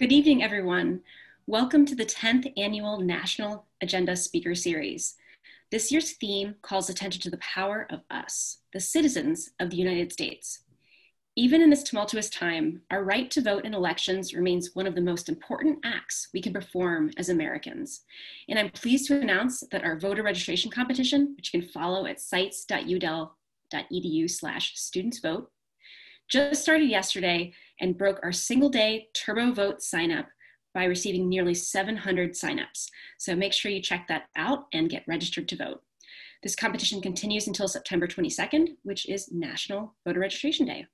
Good evening, everyone. Welcome to the 10th Annual National Agenda Speaker Series. This year's theme calls attention to the power of us, the citizens of the United States. Even in this tumultuous time, our right to vote in elections remains one of the most important acts we can perform as Americans. And I'm pleased to announce that our voter registration competition, which you can follow at sites.udel.edu/studentsvote, just started yesterday and broke our single-day TurboVote sign-up by receiving nearly 700 signups. So make sure you check that out and get registered to vote. This competition continues until September 22nd, which is National Voter Registration Day.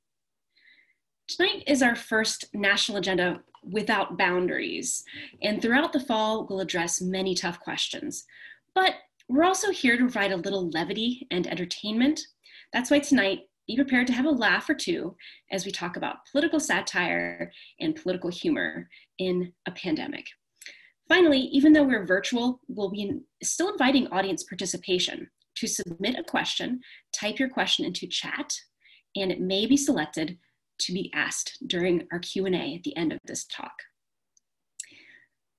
Tonight is our first national agenda without boundaries. And throughout the fall, we'll address many tough questions. But we're also here to provide a little levity and entertainment. That's why tonight, be prepared to have a laugh or two as we talk about political satire and political humor in a pandemic. Finally, even though we're virtual, we'll be still inviting audience participation. To submit a question, type your question into chat, and it may be selected to be asked during our Q&A at the end of this talk.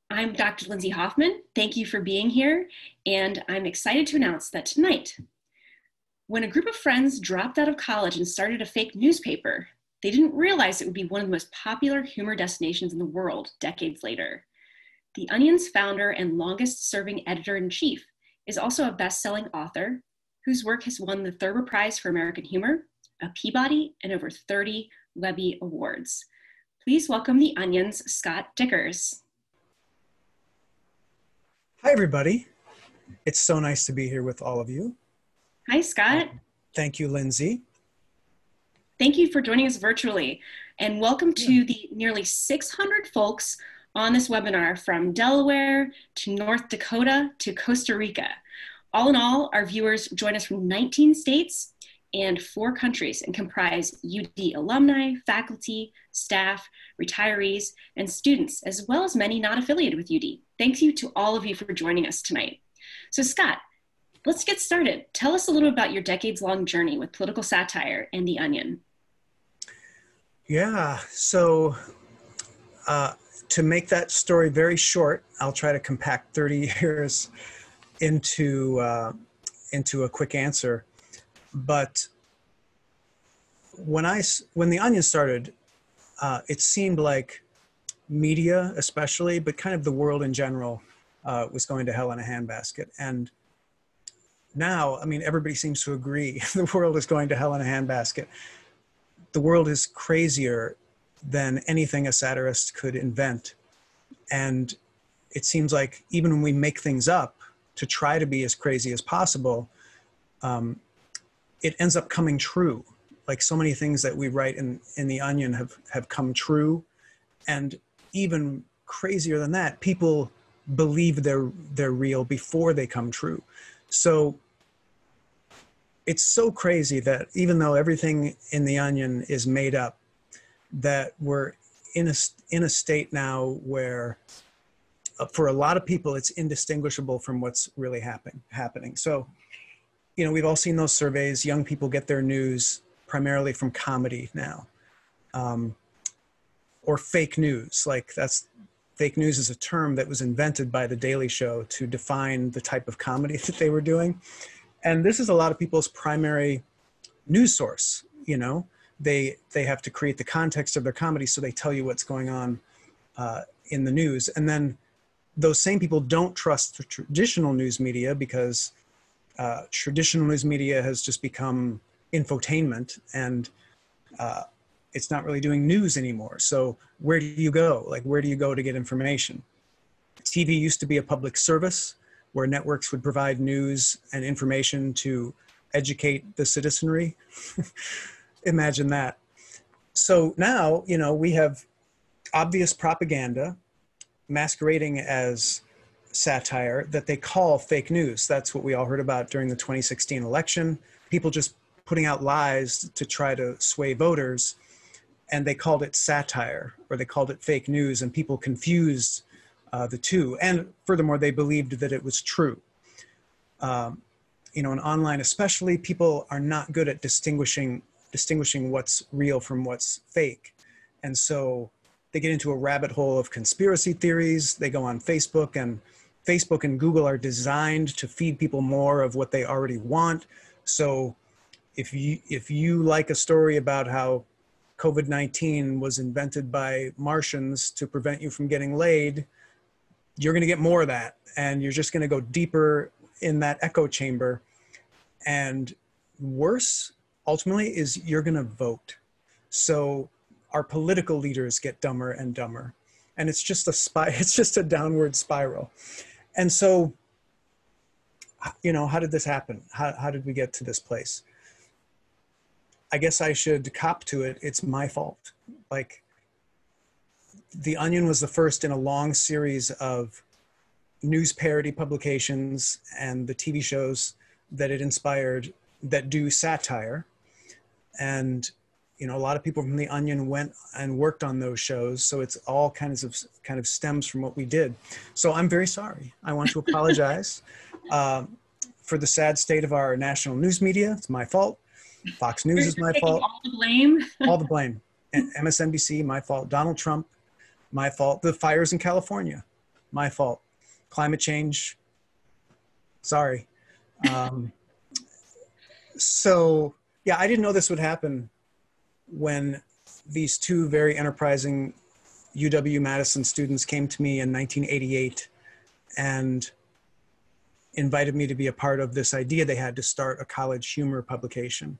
I'm Dr. Lindsay Hoffman. Thank you for being here, and I'm excited to announce that tonight, when a group of friends dropped out of college and started a fake newspaper, they didn't realize it would be one of the most popular humor destinations in the world decades later. The Onion's founder and longest-serving editor-in-chief is also a best-selling author whose work has won the Thurber Prize for American Humor, a Peabody, and over 30 Webby Awards. Please welcome The Onion's Scott Dikkers. Hi, everybody. It's so nice to be here with all of you. Hi, Scott. Thank you, Lindsay. Thank you for joining us virtually. And welcome to the nearly 600 folks on this webinar from Delaware to North Dakota to Costa Rica. All in all, our viewers join us from 19 states and 4 countries and comprise UD alumni, faculty, staff, retirees, and students, as well as many not affiliated with UD. Thank you to all of you for joining us tonight. So Scott, let's get started. Tell us a little about your decades-long journey with political satire and The Onion. Yeah, so to make that story very short, I'll try to compact 30 years into a quick answer. But when The Onion started, it seemed like media especially, but kind of the world in general, was going to hell in a handbasket. And now, I mean, everybody seems to agree the world is going to hell in a handbasket. The world is crazier than anything a satirist could invent. And it seems like even when we make things up to try to be as crazy as possible, it ends up coming true. Like so many things that we write in The Onion have come true. And even crazier than that, people believe they're real before they come true. So it's so crazy that even though everything in The Onion is made up, that we're in a state now where for a lot of people, it's indistinguishable from what's really happening. So, you know, we've all seen those surveys. Young people get their news primarily from comedy now, or fake news. Like fake news is a term that was invented by The Daily Show to define the type of comedy that they were doing. And this is a lot of people's primary news source, you know? They have to create the context of their comedy, so they tell you what's going on in the news. And then those same people don't trust the traditional news media because traditional news media has just become infotainment, and it's not really doing news anymore. So where do you go? Like, where do you go to get information? TV used to be a public service where networks would provide news and information to educate the citizenry. Imagine that. So now, you know, we have obvious propaganda masquerading as satire that they call fake news. That's what we all heard about during the 2016 election. People just putting out lies to try to sway voters. And they called it satire, or they called it fake news, and people confused the two. And furthermore, they believed that it was true. You know, and online especially, people are not good at distinguishing what's real from what's fake. And so They get into a rabbit hole of conspiracy theories. They go on Facebook, and Facebook and Google are designed to feed people more of what they already want. So if you like a story about how COVID-19 was invented by Martians to prevent you from getting laid, you're going to get more of that. And you're just going to go deeper in that echo chamber. And worse, ultimately, is you're going to vote. So our political leaders get dumber and dumber. And it's just a downward spiral. And so, you know, how did this happen? How did we get to this place? I guess I should cop to it. It's my fault. Like, The Onion was the first in a long series of news parody publications and the TV shows that it inspired that do satire. And, you know, a lot of people from The Onion went and worked on those shows. So it's all kind of stems from what we did. So I'm very sorry. I want to apologize for the sad state of our national news media. It's my fault. Fox News is my fault. All the blame. All the blame. And MSNBC, my fault. Donald Trump, my fault. The fires in California, my fault. Climate change, sorry. So, yeah, I didn't know this would happen when these two very enterprising UW-Madison students came to me in 1988 and invited me to be a part of this idea they had to start a college humor publication.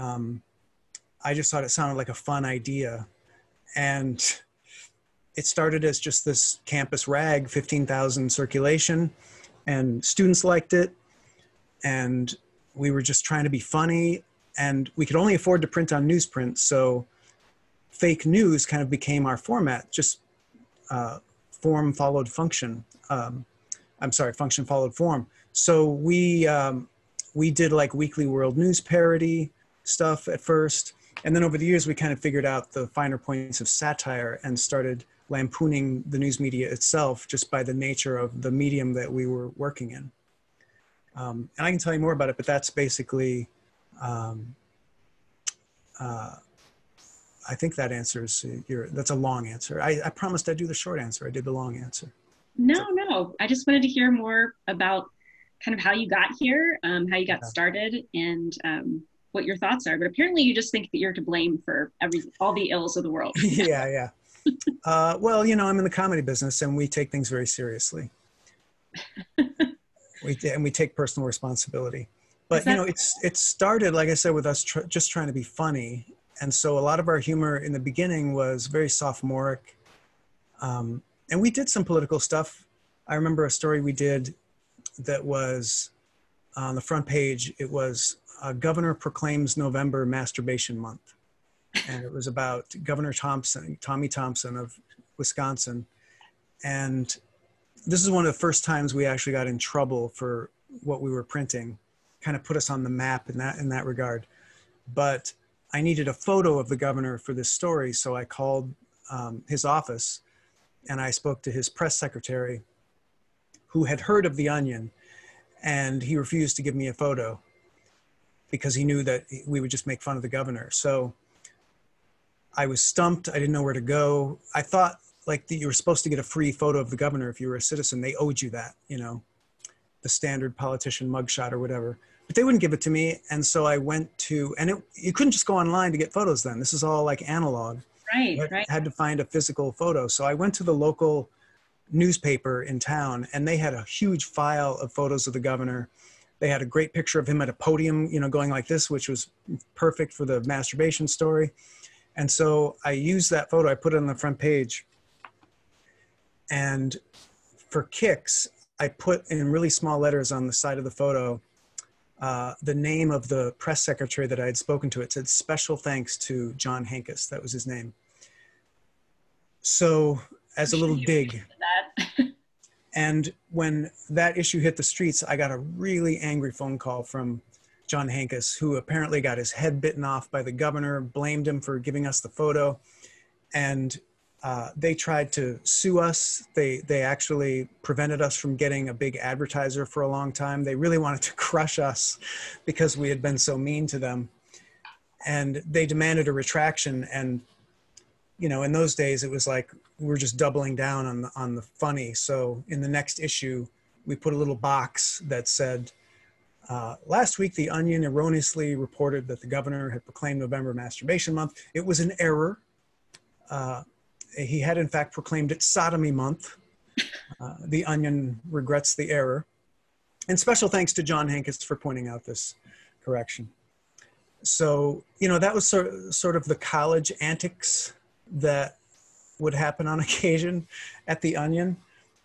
I just thought it sounded like a fun idea. And it started as just this campus rag, 15,000 circulation, and students liked it. And we were just trying to be funny, and we could only afford to print on newsprint. So fake news kind of became our format, just form followed function. I'm sorry, function followed form. So we did like weekly world news parody stuff at first. And then over the years, we kind of figured out the finer points of satire and started lampooning the news media itself just by the nature of the medium that we were working in. And I can tell you more about it, but that's basically, I think that answers your, that's a long answer. I promised I'd do the short answer. I did the long answer. No. I just wanted to hear more about kind of how you got here, how you got started, and what your thoughts are. But apparently you just think that you're to blame for all the ills of the world. Yeah. Well, you know, I'm in the comedy business, and we take things very seriously. and we take personal responsibility. But, you know, it started, like I said, with us just trying to be funny. And so a lot of our humor in the beginning was very sophomoric. And we did some political stuff. I remember a story we did that was on the front page. It was Governor Proclaims November Masturbation Month. And it was about Governor Thompson, Tommy Thompson of Wisconsin. And this is one of the first times we actually got in trouble for what we were printing, kind of put us on the map in that regard. But I needed a photo of the governor for this story. So I called his office, and I spoke to his press secretary, who had heard of The Onion, and he refused to give me a photo because he knew that we would just make fun of the governor. So I was stumped. I didn't know where to go. I thought like that you were supposed to get a free photo of the governor if you were a citizen. They owed you that, you know, the standard politician mugshot or whatever. But they wouldn't give it to me. And so I went to, and you couldn't just go online to get photos then. This is all like analog. Right. I had to find a physical photo. So I went to the local newspaper in town, and they had a huge file of photos of the governor. They had a great picture of him at a podium, you know, going like this, which was perfect for the masturbation story. And so I used that photo. I put it on the front page. And for kicks, I put in really small letters on the side of the photo the name of the press secretary that I had spoken to. It said, "Special thanks to John Hankes." That was his name. So as a little dig. And when that issue hit the streets, I got a really angry phone call from John Hankes, who apparently got his head bitten off by the governor, blamed him for giving us the photo. And they tried to sue us. They actually prevented us from getting a big advertiser for a long time. They really wanted to crush us because we had been so mean to them. And they demanded a retraction. And you know, in those days, it was like we're just doubling down on the funny. So in the next issue, we put a little box that said, last week, The Onion erroneously reported that the governor had proclaimed November Masturbation Month. It was an error. He had, in fact, proclaimed it Sodomy Month. The Onion regrets the error. And special thanks to John Hankes for pointing out this correction. So, you know, that was sort of the college antics that would happen on occasion at The Onion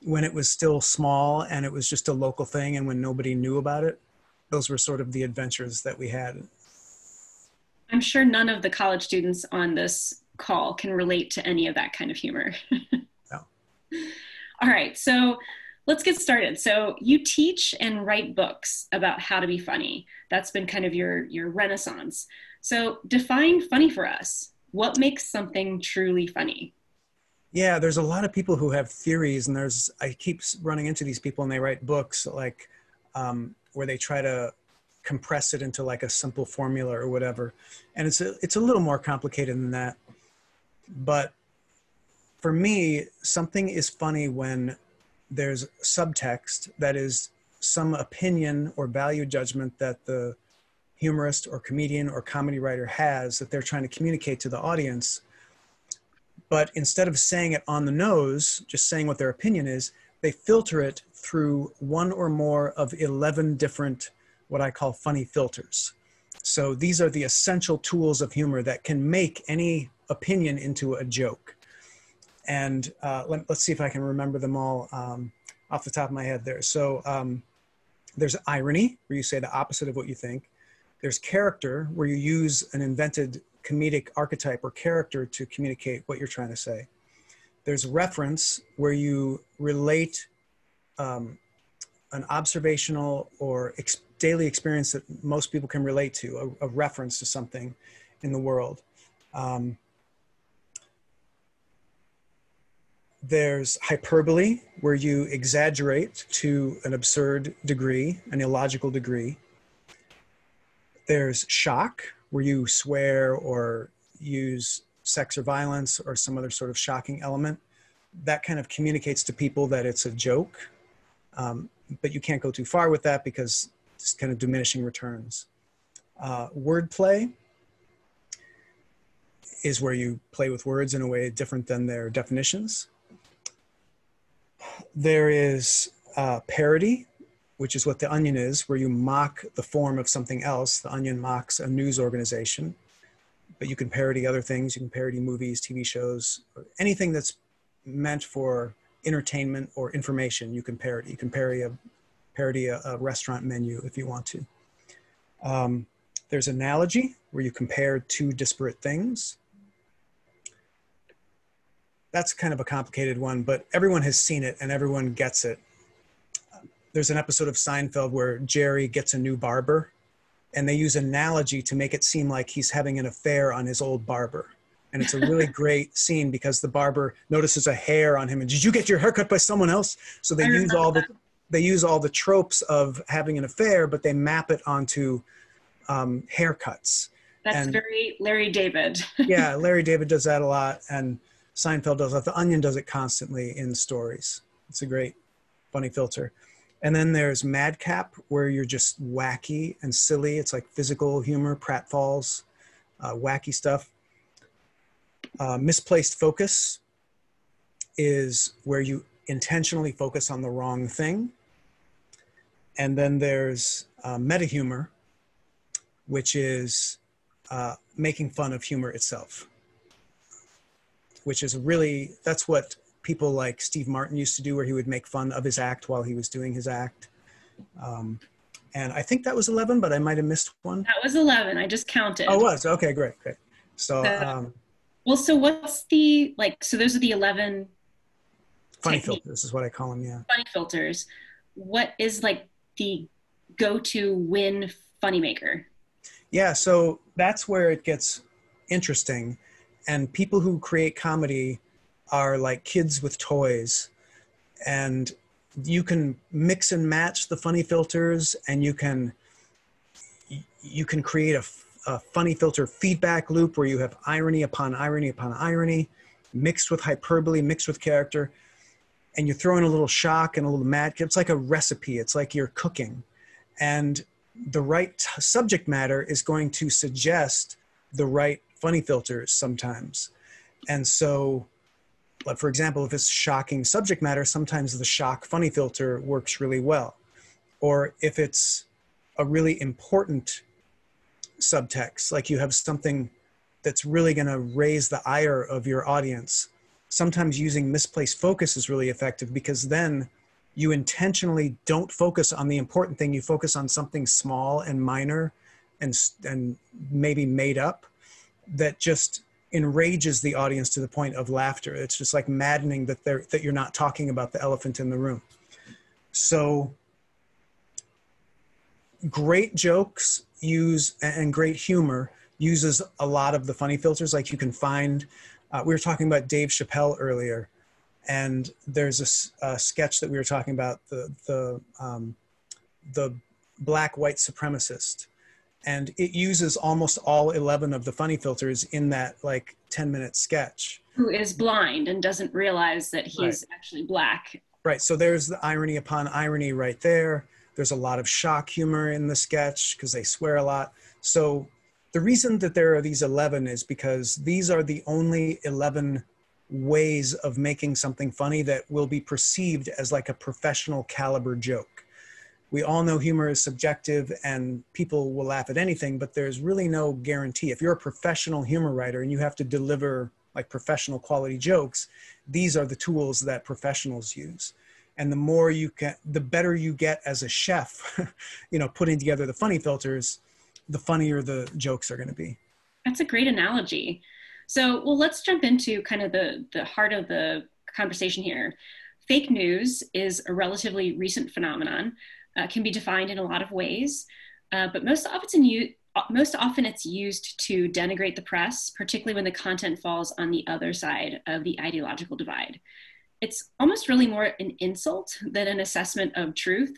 when it was still small and it was just a local thing and when nobody knew about it. Those were sort of the adventures that we had. I'm sure none of the college students on this call can relate to any of that kind of humor. No. All right, so let's get started. So you teach and write books about how to be funny. That's been kind of your renaissance. So define funny for us. What makes something truly funny? Yeah, there's a lot of people who have theories, and there's, I keep running into these people and they write books like where they try to compress it into like a simple formula or whatever. And it's a little more complicated than that. But for me, something is funny when there's subtext, that is some opinion or value judgment that the humorist or comedian or comedy writer has that they're trying to communicate to the audience. But instead of saying it on the nose, just saying what their opinion is, they filter it through one or more of 11 different, what I call funny filters. So these are the essential tools of humor that can make any opinion into a joke. And let's see if I can remember them all off the top of my head there. So there's irony, where you say the opposite of what you think. There's character, where you use an invented comedic archetype or character to communicate what you're trying to say. There's reference, where you relate an observational or daily experience that most people can relate to, a reference to something in the world. There's hyperbole, where you exaggerate to an absurd degree, an illogical degree. There's shock, where you swear or use sex or violence or some other sort of shocking element. That kind of communicates to people that it's a joke, but you can't go too far with that because it's kind of diminishing returns. Wordplay is where you play with words in a way different than their definitions. There is parody, which is what The Onion is, where you mock the form of something else. The Onion mocks a news organization, but you can parody other things. You can parody movies, TV shows, anything that's meant for entertainment or information, you can parody. You can parody a restaurant menu if you want to. There's analogy, where you compare two disparate things. That's kind of a complicated one, but everyone has seen it and everyone gets it. There's an episode of Seinfeld where Jerry gets a new barber and they use analogy to make it seem like he's having an affair on his old barber. And it's a really great scene because the barber notices a hair on him and did you get your haircut by someone else? So they use all the tropes of having an affair, but they map it onto haircuts. That's very Larry David. Yeah, Larry David does that a lot and Seinfeld does that. The Onion does it constantly in stories. It's a great funny filter. And then there's madcap, where you're just wacky and silly. It's like physical humor, pratfalls, wacky stuff. Misplaced focus is where you intentionally focus on the wrong thing. And then there's meta humor, which is making fun of humor itself, which is really, that's what people like Steve Martin used to do, where he would make fun of his act while he was doing his act. And I think that was 11, but I might've missed one. That was 11, I just counted. Oh, it was, okay, great, great. So, well, so what's the, like, so those are the 11 funny filters is what I call them, yeah. Funny filters. What is like the go-to win funny maker? Yeah, so that's where it gets interesting. And people who create comedy are like kids with toys, and you can mix and match the funny filters, and you can create a, funny filter feedback loop where you have irony upon irony upon irony, mixed with hyperbole, mixed with character, and you throw in a little shock and a little mad. It's like a recipe. It's like you're cooking. And the right subject matter is going to suggest the right funny filters sometimes. And so, like, for example, if it's shocking subject matter, sometimes the shock funny filter works really well. Or if it's a really important subtext, like you have something that's really going to raise the ire of your audience, sometimes using misplaced focus is really effective, because then you intentionally don't focus on the important thing. You focus on something small and minor and maybe made up that just enrages the audience to the point of laughter. It's just like maddening that you're not talking about the elephant in the room. So great jokes and great humor uses a lot of the funny filters. Like you can find, we were talking about Dave Chappelle earlier, and there's a sketch that we were talking about, the black white supremacist. And it uses almost all 11 of the funny filters in that like 10-minute sketch. Who is blind and doesn't realize that he's actually black. Right, so there's the irony upon irony right there. There's a lot of shock humor in the sketch because they swear a lot. So the reason that there are these 11 is because these are the only 11 ways of making something funny that will be perceived as like a professional caliber joke. We all know humor is subjective and people will laugh at anything, but there's really no guarantee. If you're a professional humor writer and you have to deliver like professional quality jokes, these are the tools that professionals use. And the more you can, the better you get as a chef, you know, putting together the funny filters, the funnier the jokes are going to be. That's a great analogy. So, well, let's jump into kind of the heart of the conversation here. Fake news is a relatively recent phenomenon. Can be defined in a lot of ways, but most often it's used to denigrate the press, particularly when the content falls on the other side of the ideological divide. It's almost really more an insult than an assessment of truth.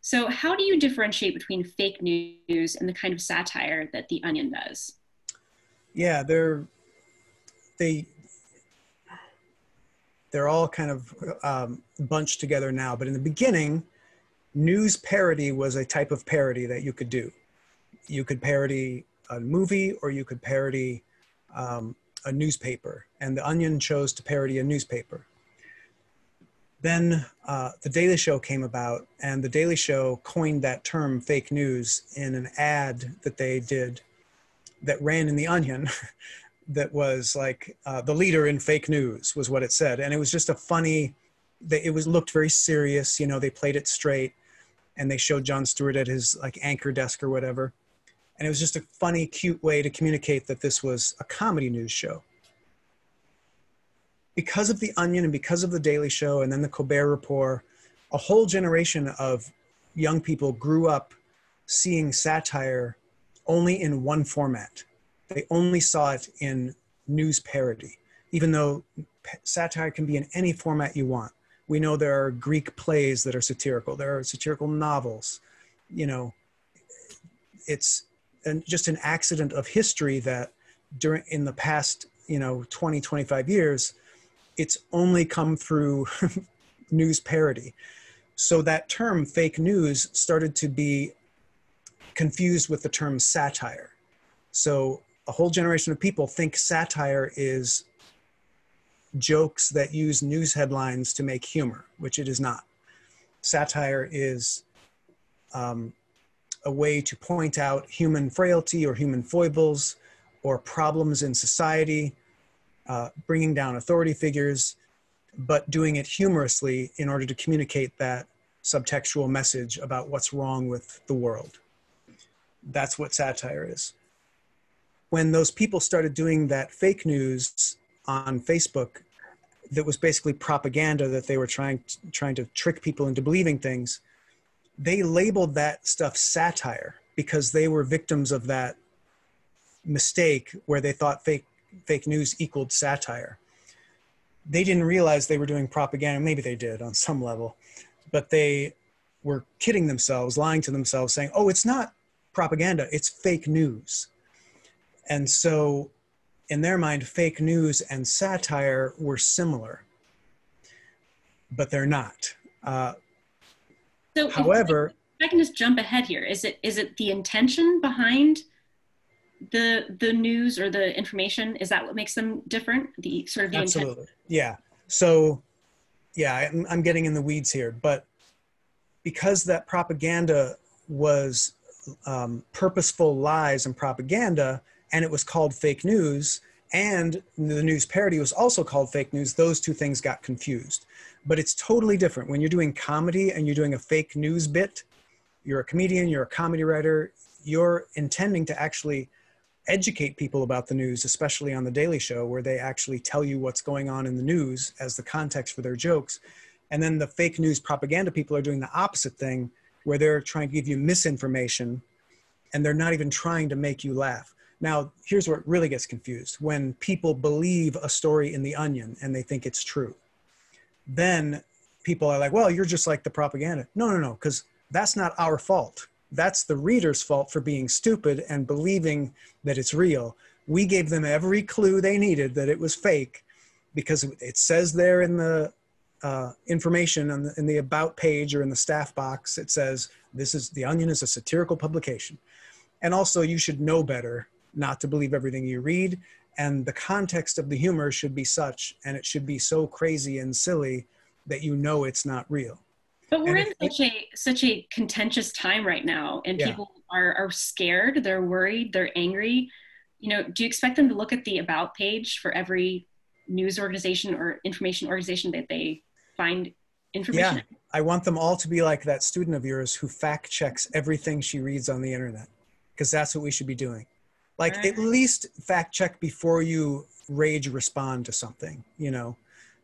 So how do you differentiate between fake news and the kind of satire that The Onion does? Yeah, they're all kind of bunched together now, but in the beginning, news parody was a type of parody that you could do. You could parody a movie or you could parody a newspaper. And The Onion chose to parody a newspaper. Then The Daily Show came about, and The Daily Show coined that term fake news in an ad that they did that ran in The Onion that was like the leader in fake news was what it said. And it was just a funny, it looked very serious. You know, they played it straight. And they showed Jon Stewart at his like anchor desk or whatever. And it was just a funny, cute way to communicate that this was a comedy news show. Because of The Onion and because of The Daily Show and then The Colbert Report, a whole generation of young people grew up seeing satire only in one format. They only saw it in news parody, even though satire can be in any format you want. We know there are Greek plays that are satirical. There are satirical novels. You know, it's just an accident of history that in the past, you know, 20, 25 years, it's only come through news parody. So that term fake news started to be confused with the term satire. So a whole generation of people think satire is jokes that use news headlines to make humor, which it is not. Satire is a way to point out human frailty or human foibles or problems in society, bringing down authority figures, but doing it humorously in order to communicate that subtextual message about what's wrong with the world. That's what satire is. When those people started doing that fake news on Facebook, that was basically propaganda that they were trying to trick people into believing things, they labeled that stuff satire because they were victims of that mistake where they thought fake news equaled satire. They didn't realize they were doing propaganda. Maybe they did on some level, but they were kidding themselves, lying to themselves, saying, oh, it's not propaganda, it's fake news. And so in their mind, fake news and satire were similar, but they're not. So however, if I can just jump ahead here, is it the intention behind the news or the information? Is that what makes them different? The sort of the absolutely intent? Yeah. So yeah, I'm getting in the weeds here, but because that propaganda was purposeful lies and propaganda, and it was called fake news, and the news parody was also called fake news, those two things got confused. But it's totally different. When you're doing comedy and you're doing a fake news bit, you're a comedian, you're a comedy writer, you're intending to actually educate people about the news, especially on The Daily Show, where they actually tell you what's going on in the news as the context for their jokes. And then the fake news propaganda people are doing the opposite thing, where they're trying to give you misinformation and they're not even trying to make you laugh. Now, here's where it really gets confused. When people believe a story in The Onion and they think it's true, then people are like, well, you're just like the propaganda. No, no, no, because that's not our fault. That's the reader's fault for being stupid and believing that it's real. We gave them every clue they needed that it was fake, because it says there in the information on in the about page or in the staff box, it says, this is, The Onion is a satirical publication. And also, you should know better not to believe everything you read. And the context of the humor should be such, and it should be so crazy and silly that you know it's not real. But we're in such a contentious time right now, and yeah, people are scared, they're worried, they're angry. You know, do you expect them to look at the about page for every news organization or information organization that they find information? Yeah, I want them all to be like that student of yours who fact checks everything she reads on the internet, because that's what we should be doing. Like, at least fact check before you rage respond to something, you know?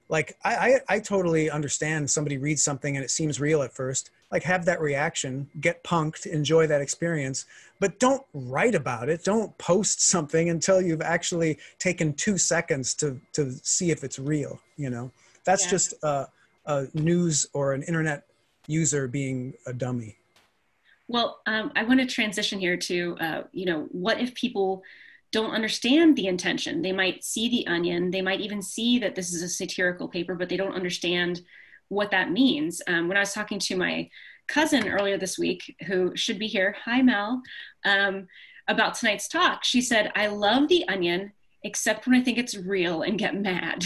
Like, I totally understand somebody reads something and it seems real at first. Like, have that reaction, get punked, enjoy that experience, but don't write about it. Don't post something until you've actually taken 2 seconds to see if it's real, you know? That's yeah, just a news or an internet user being a dummy. Well, I want to transition here to, you know, what if people don't understand the intention? They might see The Onion, they might even see that this is a satirical paper, but they don't understand what that means. When I was talking to my cousin earlier this week, who should be here, hi Mel, about tonight's talk, she said, I love The Onion, except when I think it's real and get mad.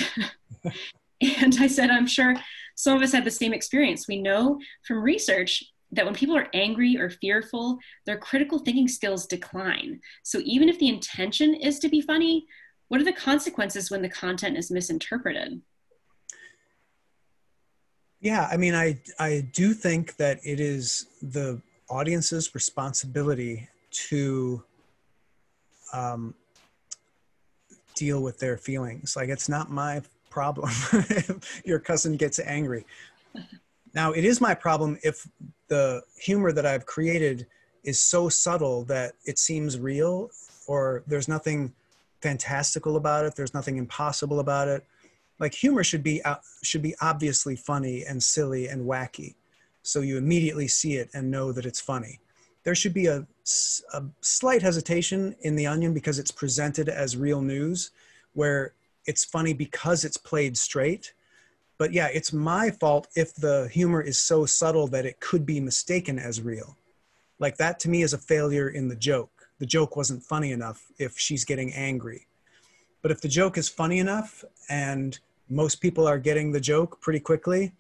And I said, I'm sure some of us had the same experience. We know from research that when people are angry or fearful, their critical thinking skills decline. So even if the intention is to be funny, what are the consequences when the content is misinterpreted? Yeah, I mean, I do think that it is the audience's responsibility to deal with their feelings. Like, it's not my problem if your cousin gets angry. Now, it is my problem if the humor that I've created is so subtle that it seems real, or there's nothing fantastical about it, there's nothing impossible about it. Like, humor should be obviously funny and silly and wacky, so you immediately see it and know that it's funny. There should be a slight hesitation in The Onion, because it's presented as real news, where it's funny because it's played straight. But yeah, it's my fault if the humor is so subtle that it could be mistaken as real. Like, that to me is a failure in the joke. The joke wasn't funny enough if she's getting angry. But if the joke is funny enough and most people are getting the joke pretty quickly,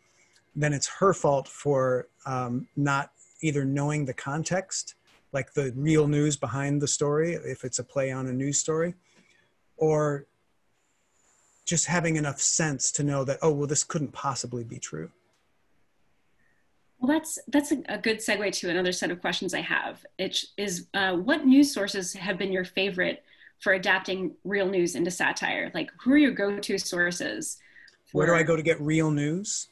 then it's her fault for not either knowing the context, like the real news behind the story, if it's a play on a news story, or just having enough sense to know that, oh, well, this couldn't possibly be true. Well, that's a good segue to another set of questions I have. It is, what news sources have been your favorite for adapting real news into satire? Like, who are your go-to sources? Where do I go to get real news?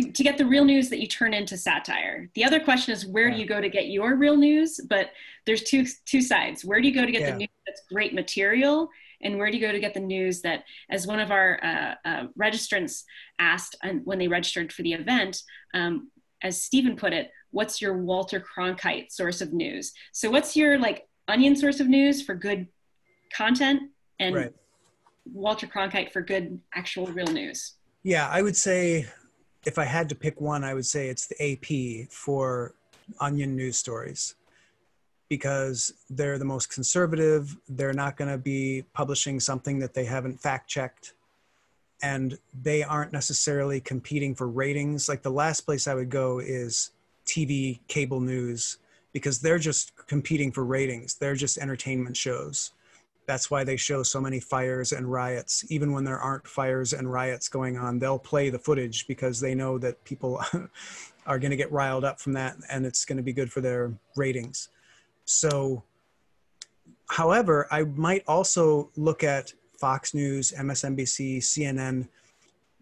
To get the real news that you turn into satire. The other question is, where do you go to get your real news? But there's two sides. Where do you go to get the news that's great material? And where do you go to get the news that, as one of our registrants asked when they registered for the event, as Stephen put it, what's your Walter Cronkite source of news? So what's your, like, Onion source of news for good content, and right. Walter Cronkite for good, actual, real news. Yeah, I would say if I had to pick one, I would say it's the AP for Onion news stories, because they're the most conservative. They're not going to be publishing something that they haven't fact-checked, and they aren't necessarily competing for ratings. Like, the last place I would go is TV cable news, because they're just competing for ratings. They're just entertainment shows. That's why they show so many fires and riots. Even when there aren't fires and riots going on, they'll play the footage because they know that people are going to get riled up from that, and it's going to be good for their ratings. So, however, I might also look at Fox News, MSNBC, CNN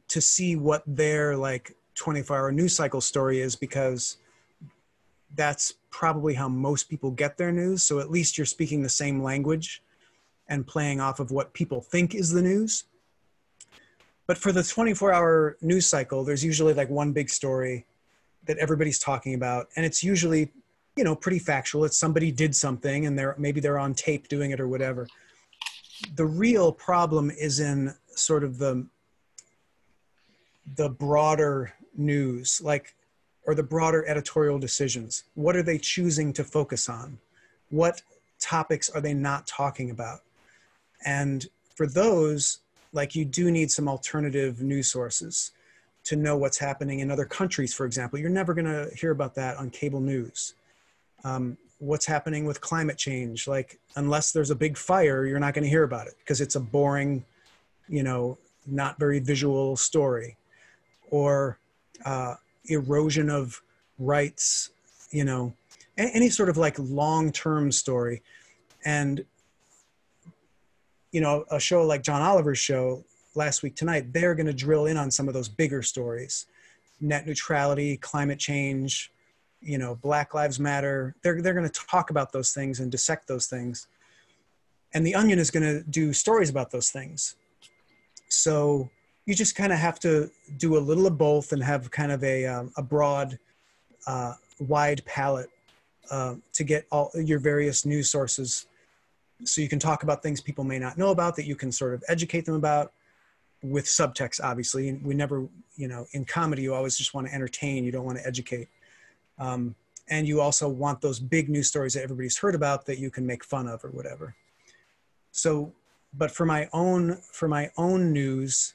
to see what their like 24-hour news cycle story is, because that's probably how most people get their news. So at least you're speaking the same language and playing off of what people think is the news. But for the 24-hour news cycle, there's usually like one big story that everybody's talking about. And it's usually, you know, pretty factual. It's somebody did something and maybe they're on tape doing it or whatever. The real problem is in sort of the broader news, like, or the broader editorial decisions. What are they choosing to focus on? What topics are they not talking about? And for those, like, you do need some alternative news sources to know what's happening in other countries, for example. You're never going to hear about that on cable news. What's happening with climate change? Like, unless there's a big fire, you're not going to hear about it because it's a boring, you know, not very visual story. Or erosion of rights, you know, any sort of like long-term story. And, you know, a show like John Oliver's show, Last Week Tonight, they're going to drill in on some of those bigger stories: net neutrality, climate change, you know, Black Lives Matter. They're going to talk about those things and dissect those things. And The Onion is going to do stories about those things. So you just kind of have to do a little of both and have kind of a broad, wide palette to get all your various news sources, so you can talk about things people may not know about, that you can sort of educate them about with subtext, obviously. And we never, you know, in comedy, you always just want to entertain. You don't want to educate. And you also want those big news stories that everybody's heard about that you can make fun of or whatever. So, but for my own news,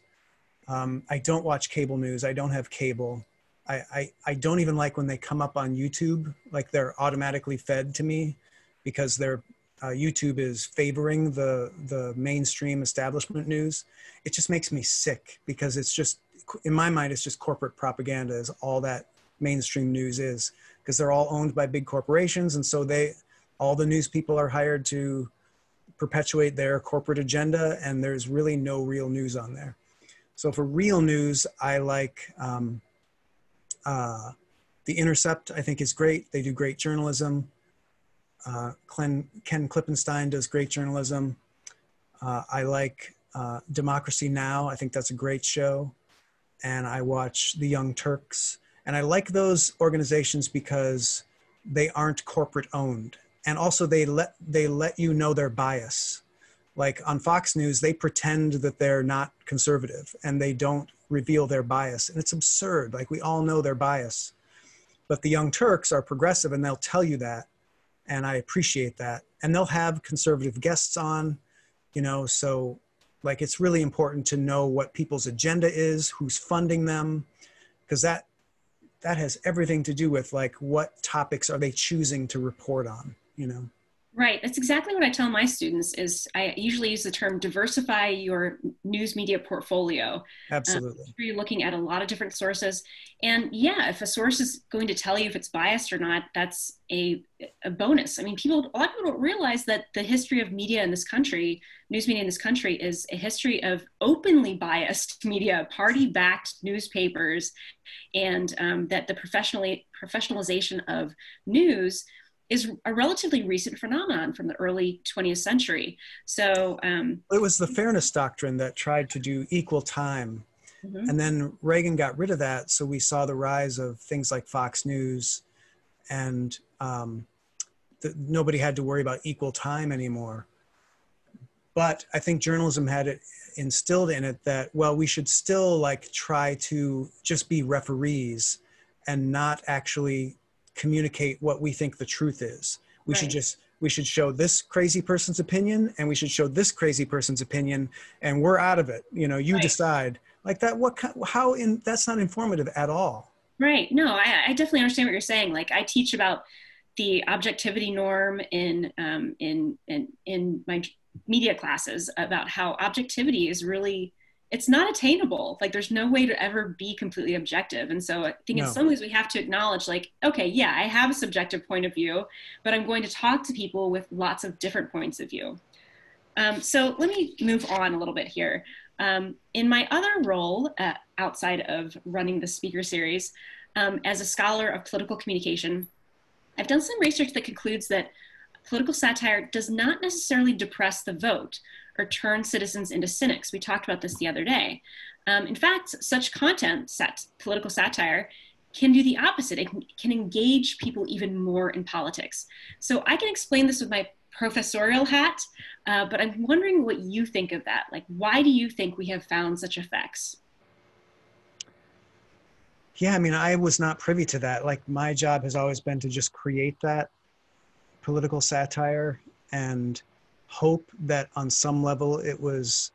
I don't watch cable news. I don't have cable. I don't even like when they come up on YouTube, like they're automatically fed to me, because they're, YouTube is favoring the mainstream establishment news. It just makes me sick, because it's just, in my mind, it's just corporate propaganda is all that mainstream news is, because they're all owned by big corporations. And so all the news people are hired to perpetuate their corporate agenda, and there's really no real news on there. So for real news, I like The Intercept, I think, is great. They do great journalism. Ken Klippenstein does great journalism. I like Democracy Now! I think that's a great show. And I watch The Young Turks. And I like those organizations because they aren't corporate owned. And also they let you know their bias. Like on Fox News, they pretend that they're not conservative and they don't reveal their bias. And it's absurd. Like, we all know their bias. But the Young Turks are progressive and they'll tell you that. And I appreciate that. And they'll have conservative guests on, you know, so like, it's really important to know what people's agenda is, who's funding them, because that has everything to do with like, what topics are they choosing to report on, you know? Right. That's exactly what I tell my students is I usually use the term diversify your news media portfolio. Absolutely. You're looking at a lot of different sources. And yeah, if a source is going to tell you if it's biased or not, that's a bonus. I mean, a lot of people don't realize that the history of media in this country, news media in this country, is a history of openly biased media, party-backed newspapers, and that the professionalization of news is a relatively recent phenomenon from the early 20th century. So it was the fairness doctrine that tried to do equal time. Mm-hmm. And then Reagan got rid of that. So we saw the rise of things like Fox News, and nobody had to worry about equal time anymore. But I think journalism had it instilled in it that, well, we should still like try to just be referees and not actually communicate what we think the truth is. We should just, we should show this crazy person's opinion and we should show this crazy person's opinion and we're out of it. You know, you decide like that. What kind, how in, that's not informative at all. Right. No, I definitely understand what you're saying. Like I teach about the objectivity norm in my media classes about how objectivity is really, it's not attainable. Like there's no way to ever be completely objective. And so I think in some ways we have to acknowledge like, okay, yeah, I have a subjective point of view, but I'm going to talk to people with lots of different points of view. So let me move on a little bit here. In my other role outside of running the speaker series, as a scholar of political communication, I've done some research that concludes that political satire does not necessarily depress the vote or turn citizens into cynics. We talked about this the other day. In fact, such content, political satire, can do the opposite. It can engage people even more in politics. So I can explain this with my professorial hat, but I'm wondering what you think of that. Like, why do you think we have found such effects? Yeah, I mean, I was not privy to that. Like, my job has always been to just create that political satire and hope that on some level it was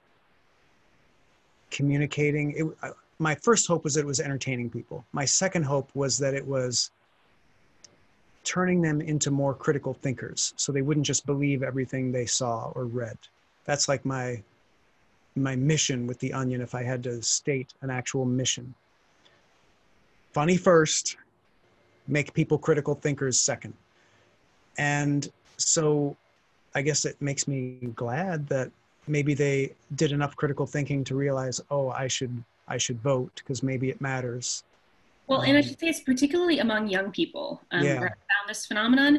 communicating. My first hope was that it was entertaining people. My second hope was that it was turning them into more critical thinkers so they wouldn't just believe everything they saw or read. That's like my mission with The Onion, if I had to state an actual mission. Funny first, make people critical thinkers second. And so I guess it makes me glad that maybe they did enough critical thinking to realize, oh, I should vote because maybe it matters. Well, and I should say it's particularly among young people where I found this phenomenon,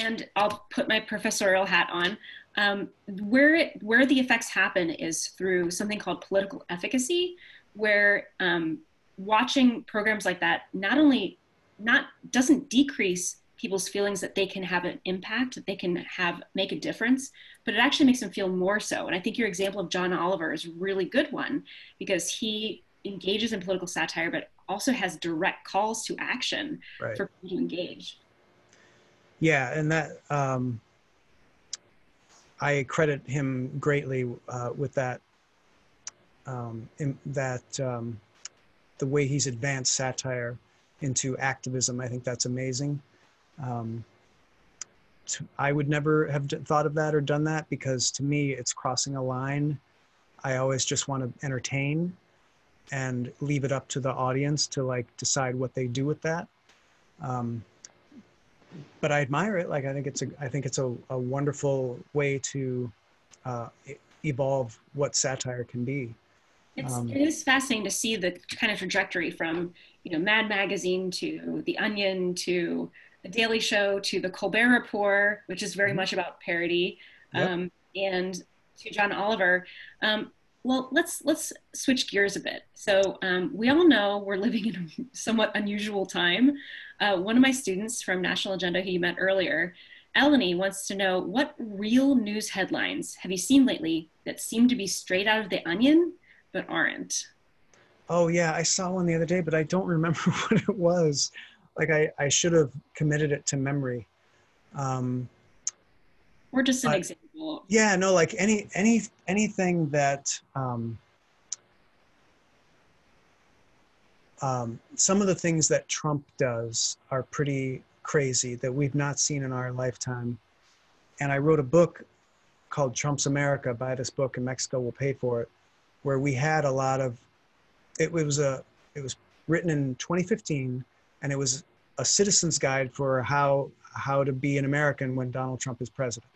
and I'll put my professorial hat on. Where the effects happen is through something called political efficacy, where watching programs like that not only doesn't decrease people's feelings that they can have an impact, that they can make a difference, but it actually makes them feel more so. And I think your example of John Oliver is a really good one because he engages in political satire, but also has direct calls to action for people to engage. Yeah, and that I credit him greatly with that. The way he's advanced satire into activism, I think that's amazing. I would never have thought of that or done that because to me it's crossing a line. I always just want to entertain and leave it up to the audience to like decide what they do with that. But I admire it. Like I think it's a wonderful way to evolve what satire can be. It is fascinating to see the kind of trajectory from, you know, Mad Magazine to The Onion to The Daily Show to The Colbert Report, which is very much about parody, and to John Oliver. Well, let's switch gears a bit. So we all know we're living in a somewhat unusual time. One of my students from National Agenda who you met earlier, Eleni, wants to know what real news headlines have you seen lately that seem to be straight out of The Onion but aren't? Oh yeah, I saw one the other day, but I don't remember what it was. Like I should have committed it to memory. Or just an example. Yeah, no, like anything that some of the things that Trump does are pretty crazy that we've not seen in our lifetime. And I wrote a book called Trump's America, buy this book and Mexico will pay for it, where we had a lot of, it was written in 2015, and it was a citizen's guide for how to be an American when Donald Trump is president.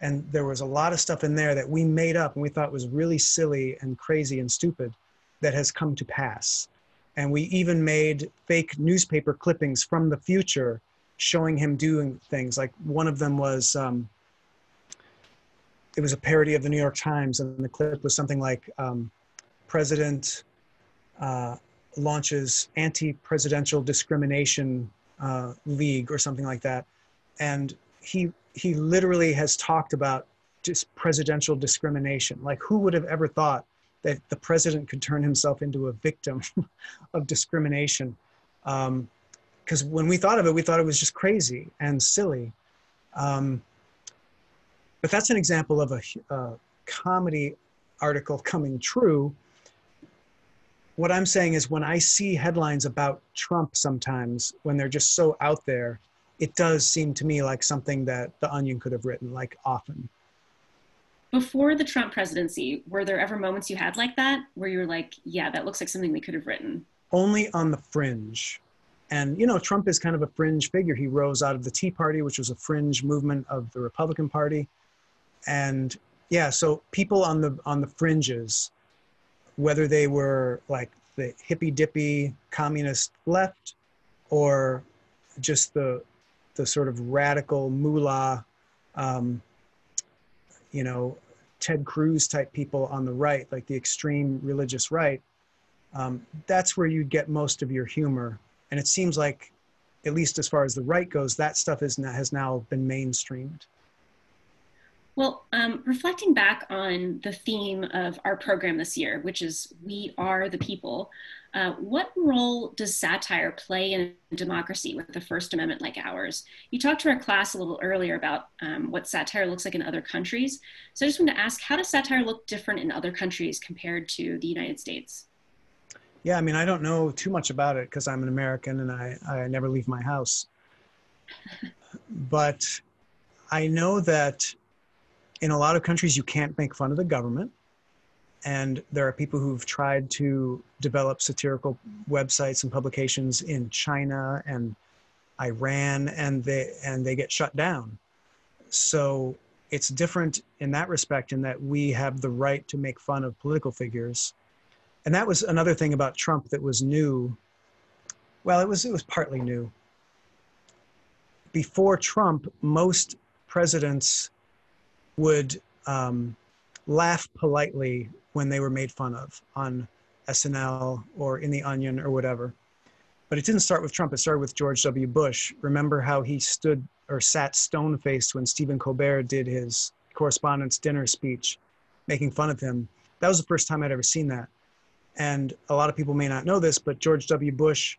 And there was a lot of stuff in there that we made up and we thought was really silly and crazy and stupid that has come to pass. And we even made fake newspaper clippings from the future showing him doing things. Like one of them was, it was a parody of the New York Times, and the clip was something like, President launches anti-presidential discrimination league or something like that. And he literally has talked about just presidential discrimination. Like, who would have ever thought that the president could turn himself into a victim of discrimination? Because when we thought of it, we thought it was just crazy and silly. But that's an example of a comedy article coming true. What I'm saying is, when I see headlines about Trump sometimes, when they're just so out there, it does seem to me like something that The Onion could have written, like, often. Before the Trump presidency, were there ever moments you had like that, where you were like, yeah, that looks like something we could have written? Only on the fringe. And, you know, Trump is kind of a fringe figure. He rose out of the Tea Party, which was a fringe movement of the Republican Party. And yeah, so people on the fringes, whether they were like the hippy-dippy communist left or just the sort of radical mullah, you know, Ted Cruz type people on the right, like the extreme religious right, that's where you'd get most of your humor. And it seems like, at least as far as the right goes, that stuff has now been mainstreamed. Well, reflecting back on the theme of our program this year, which is We Are the People, what role does satire play in democracy with the First Amendment like ours? You talked to our class a little earlier about what satire looks like in other countries. So I just wanted to ask, how does satire look different in other countries compared to the United States? Yeah, I mean, I don't know too much about it because I'm an American and I never leave my house. But I know that in a lot of countries, you can't make fun of the government. And there are people who've tried to develop satirical websites and publications in China and Iran, and they get shut down. So it's different in that respect, in that we have the right to make fun of political figures. And that was another thing about Trump that was new. Well, it was partly new. Before Trump, most presidents would laugh politely when they were made fun of on SNL or in The Onion or whatever. But it didn't start with Trump. It started with George W. Bush. Remember how he stood or sat stone-faced when Stephen Colbert did his correspondence dinner speech, making fun of him? That was the first time I'd ever seen that. And a lot of people may not know this, but George W. Bush,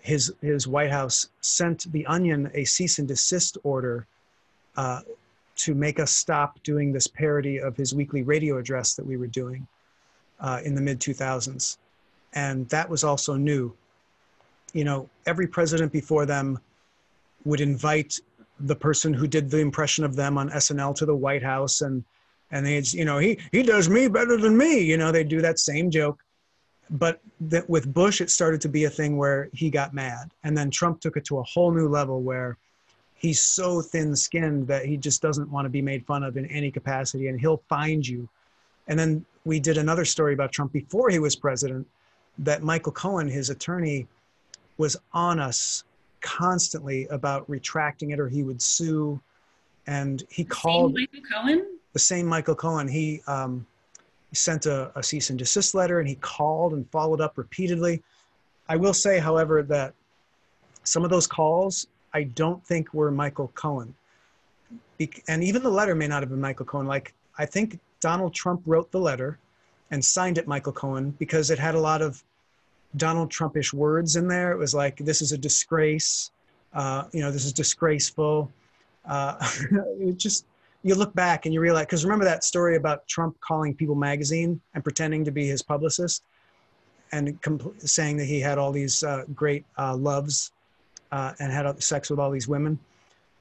his White House, sent The Onion a cease and desist order to make us stop doing this parody of his weekly radio address that we were doing in the mid-2000s. And that was also new. You know, every president before them would invite the person who did the impression of them on SNL to the White House, and they'd, you know, he does me better than me. You know, they do that same joke. But that with Bush, it started to be a thing where he got mad. And then Trump took it to a whole new level where he's so thin-skinned that he just doesn't want to be made fun of in any capacity, and he'll find you. And then we did another story about Trump before he was president, that Michael Cohen, his attorney, was on us constantly about retracting it or he would sue. And he called... Same Michael Cohen? The same Michael Cohen. He sent a cease and desist letter, and he called and followed up repeatedly. I will say, however, that some of those calls I don't think were Michael Cohen. And even the letter may not have been Michael Cohen. Like, I think Donald Trump wrote the letter and signed it Michael Cohen because it had a lot of Donald Trump-ish words in there. It was like, this is a disgrace. You know, this is disgraceful. It just... You look back and you realize, because remember that story about Trump calling People magazine and pretending to be his publicist and saying that he had all these great loves and had sex with all these women.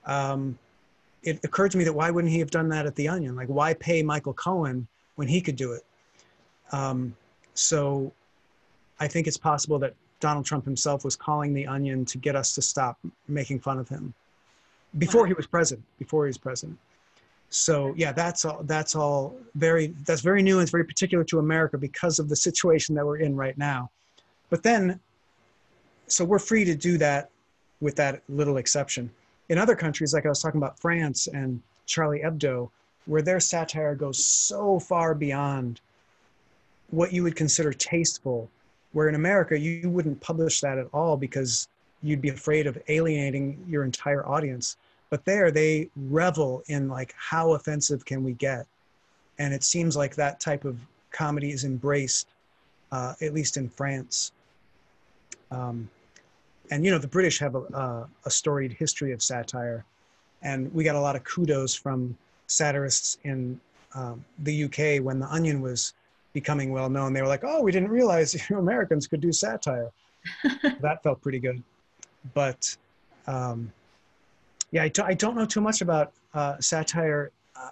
It occurred to me that why wouldn't he have done that at The Onion? Like, why pay Michael Cohen when he could do it? So I think it's possible that Donald Trump himself was calling The Onion to get us to stop making fun of him before he was president, So yeah, that's very new, and it's very particular to America because of the situation that we're in right now. But then, so we're free to do that with that little exception. In other countries, like I was talking about France and Charlie Hebdo, where their satire goes so far beyond what you would consider tasteful, where in America, you wouldn't publish that at all because you'd be afraid of alienating your entire audience. But there they revel in like, how offensive can we get? And it seems like that type of comedy is embraced, at least in France. And, you know, the British have a storied history of satire. And we got a lot of kudos from satirists in the UK when The Onion was becoming well known. They were like, oh, we didn't realize Americans could do satire. That felt pretty good. But yeah, I don't know too much about satire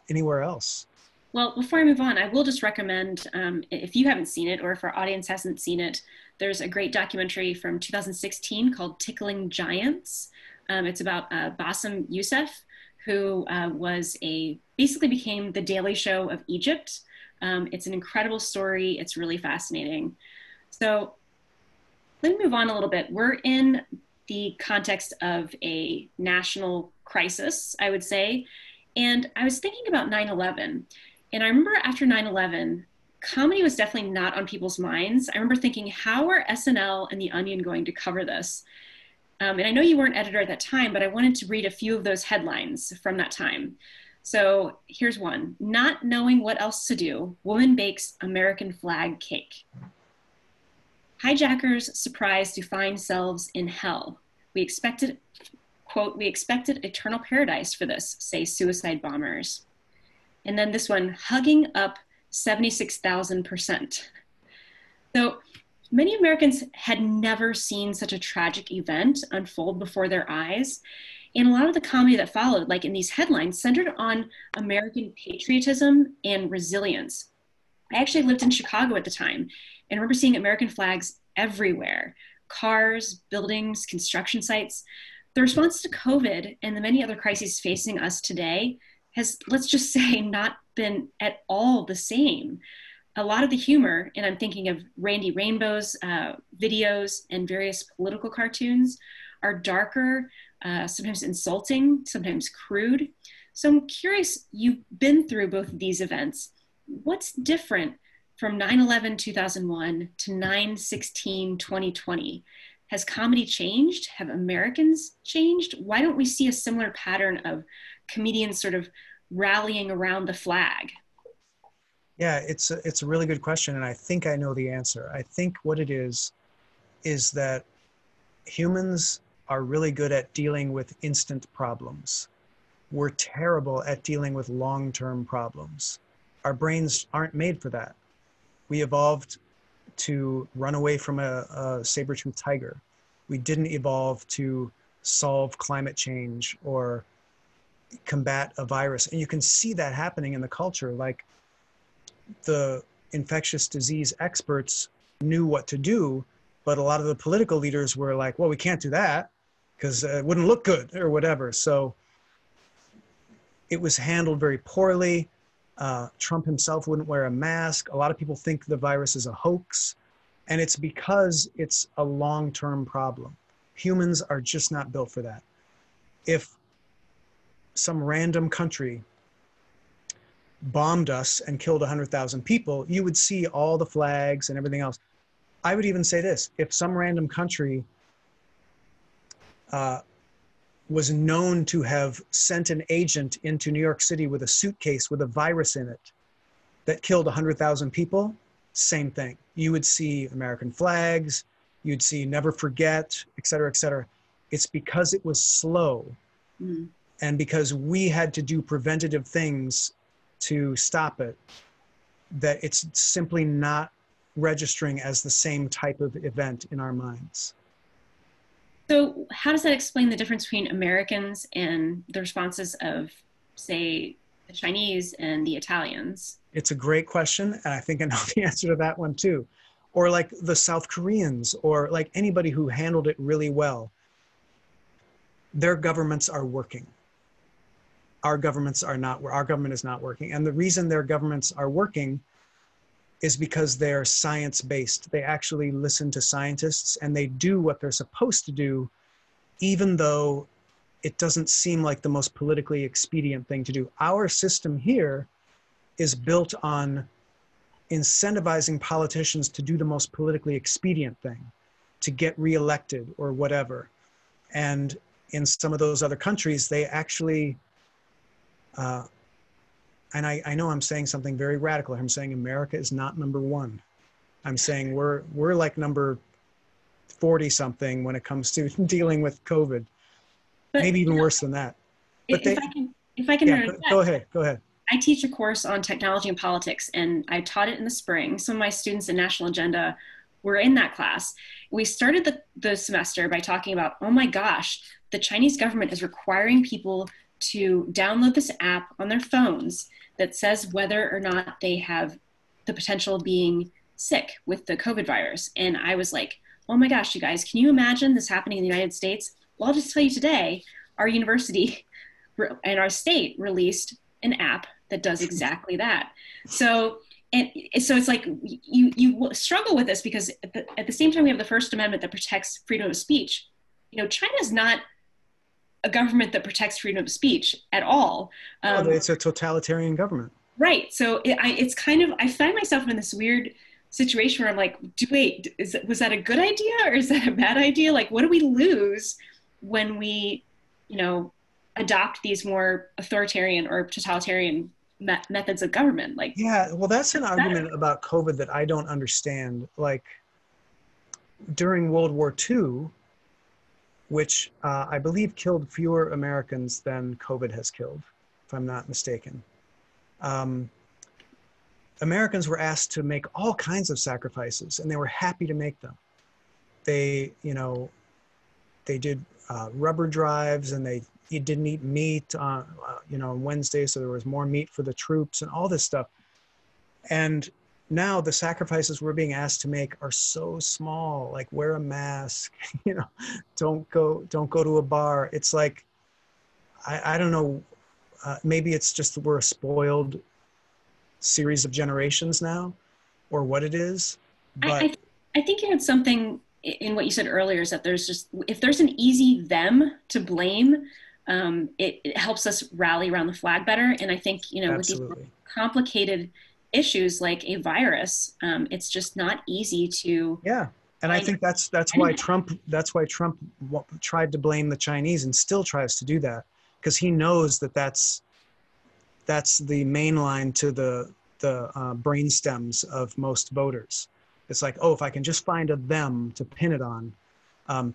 anywhere else. Well, before I move on, I will just recommend, if you haven't seen it or if our audience hasn't seen it, there's a great documentary from 2016 called Tickling Giants. It's about Bassem Youssef, who was basically became the Daily Show of Egypt. It's an incredible story. It's really fascinating. So let me move on a little bit. We're in the context of a national crisis, I would say. And I was thinking about 9/11. And I remember after 9/11, comedy was definitely not on people's minds. I remember thinking, how are SNL and The Onion going to cover this? And I know you weren't editor at that time, but I wanted to read a few of those headlines from that time. So here's one. Not knowing what else to do, woman bakes American flag cake. Hijackers surprised to find selves in hell. We expected, quote, we expected eternal paradise for this, say suicide bombers. And then this one, hugging up 76,000%. So many Americans had never seen such a tragic event unfold before their eyes. And a lot of the comedy that followed, like in these headlines, centered on American patriotism and resilience. I actually lived in Chicago at the time and remember seeing American flags everywhere, cars, buildings, construction sites. The response to COVID and the many other crises facing us today has, let's just say, not been at all the same. A lot of the humor, and I'm thinking of Randy Rainbow's videos and various political cartoons, are darker, sometimes insulting, sometimes crude. So I'm curious, you've been through both of these events. What's different from 9/11-2001 to 9/16-2020? Has comedy changed? Have Americans changed? Why don't we see a similar pattern of comedians sort of rallying around the flag? Yeah, it's a really good question, and I think I know the answer. I think what it is that humans are really good at dealing with instant problems. We're terrible at dealing with long-term problems. Our brains aren't made for that. We evolved to run away from a saber-toothed tiger. We didn't evolve to solve climate change or combat a virus. And you can see that happening in the culture. Like, the infectious disease experts knew what to do, but a lot of the political leaders were like, well, we can't do that because it wouldn't look good or whatever. So it was handled very poorly. Trump himself wouldn't wear a mask. A lot of people think the virus is a hoax, and it's because it's a long-term problem. Humans are just not built for that. If some random country bombed us and killed 100,000 people, you would see all the flags and everything else. I would even say this, if some random country was known to have sent an agent into New York City with a suitcase with a virus in it that killed 100,000 people, same thing. You would see American flags, you'd see never forget, et cetera, et cetera. It's because it was slow, and because we had to do preventative things to stop it, that it's simply not registering as the same type of event in our minds. So how does that explain the difference between Americans and the responses of, say, the Chinese and the Italians? It's a great question, and I think I know the answer to that one too. Or like the South Koreans, or like anybody who handled it really well. Their governments are working. Our governments are not, our government is not working. And the reason their governments are working is because they're science-based. They actually listen to scientists and they do what they're supposed to do, even though it doesn't seem like the most politically expedient thing to do. Our system here is built on incentivizing politicians to do the most politically expedient thing, to get reelected or whatever. And in some of those other countries, they actually, and I know I'm saying something very radical. I'm saying America is not number one. I'm saying we're like number 40 something when it comes to dealing with COVID, but maybe even worse than that. But if I can go ahead. I teach a course on technology and politics, and I taught it in the spring. Some of my students in National Agenda were in that class. We started the semester by talking about, oh my gosh, the Chinese government is requiring people to download this app on their phones that says whether or not they have the potential of being sick with the COVID virus. And I was like, oh my gosh, you guys, can you imagine this happening in the United States? Well, I'll just tell you today, our university and our state released an app that does exactly that. So it's like you struggle with this because at the same time we have the First Amendment that protects freedom of speech. You know, China's not a government that protects freedom of speech at all. It's a totalitarian government. Right. So it's kind of, I find myself in this weird situation where I'm like, was that a good idea or is that a bad idea? Like, what do we lose when we, you know, adopt these more authoritarian or totalitarian methods of government? Like, yeah, well, that's an argument about COVID that I don't understand. Like, during World War II, which I believe killed fewer Americans than COVID has killed, if I'm not mistaken. Americans were asked to make all kinds of sacrifices, and they were happy to make them. They, you know, they did rubber drives, and they didn't eat meat on, you know, on Wednesday, so there was more meat for the troops and all this stuff. And now the sacrifices we're being asked to make are so small, like wear a mask, you know, don't go to a bar. It's like, I don't know, maybe it's just that we're a spoiled series of generations now, or what it is. But I think you had something in what you said earlier, is that there's just, if there's an easy them to blame, it helps us rally around the flag better. And I think, you know, absolutely, with these complicated issues like a virus, it's just not easy to. Yeah, and I think that's why Trump tried to blame the Chinese and still tries to do that, because he knows that that's the main line to the brain stems of most voters. It's like, oh, if I can just find a them to pin it on,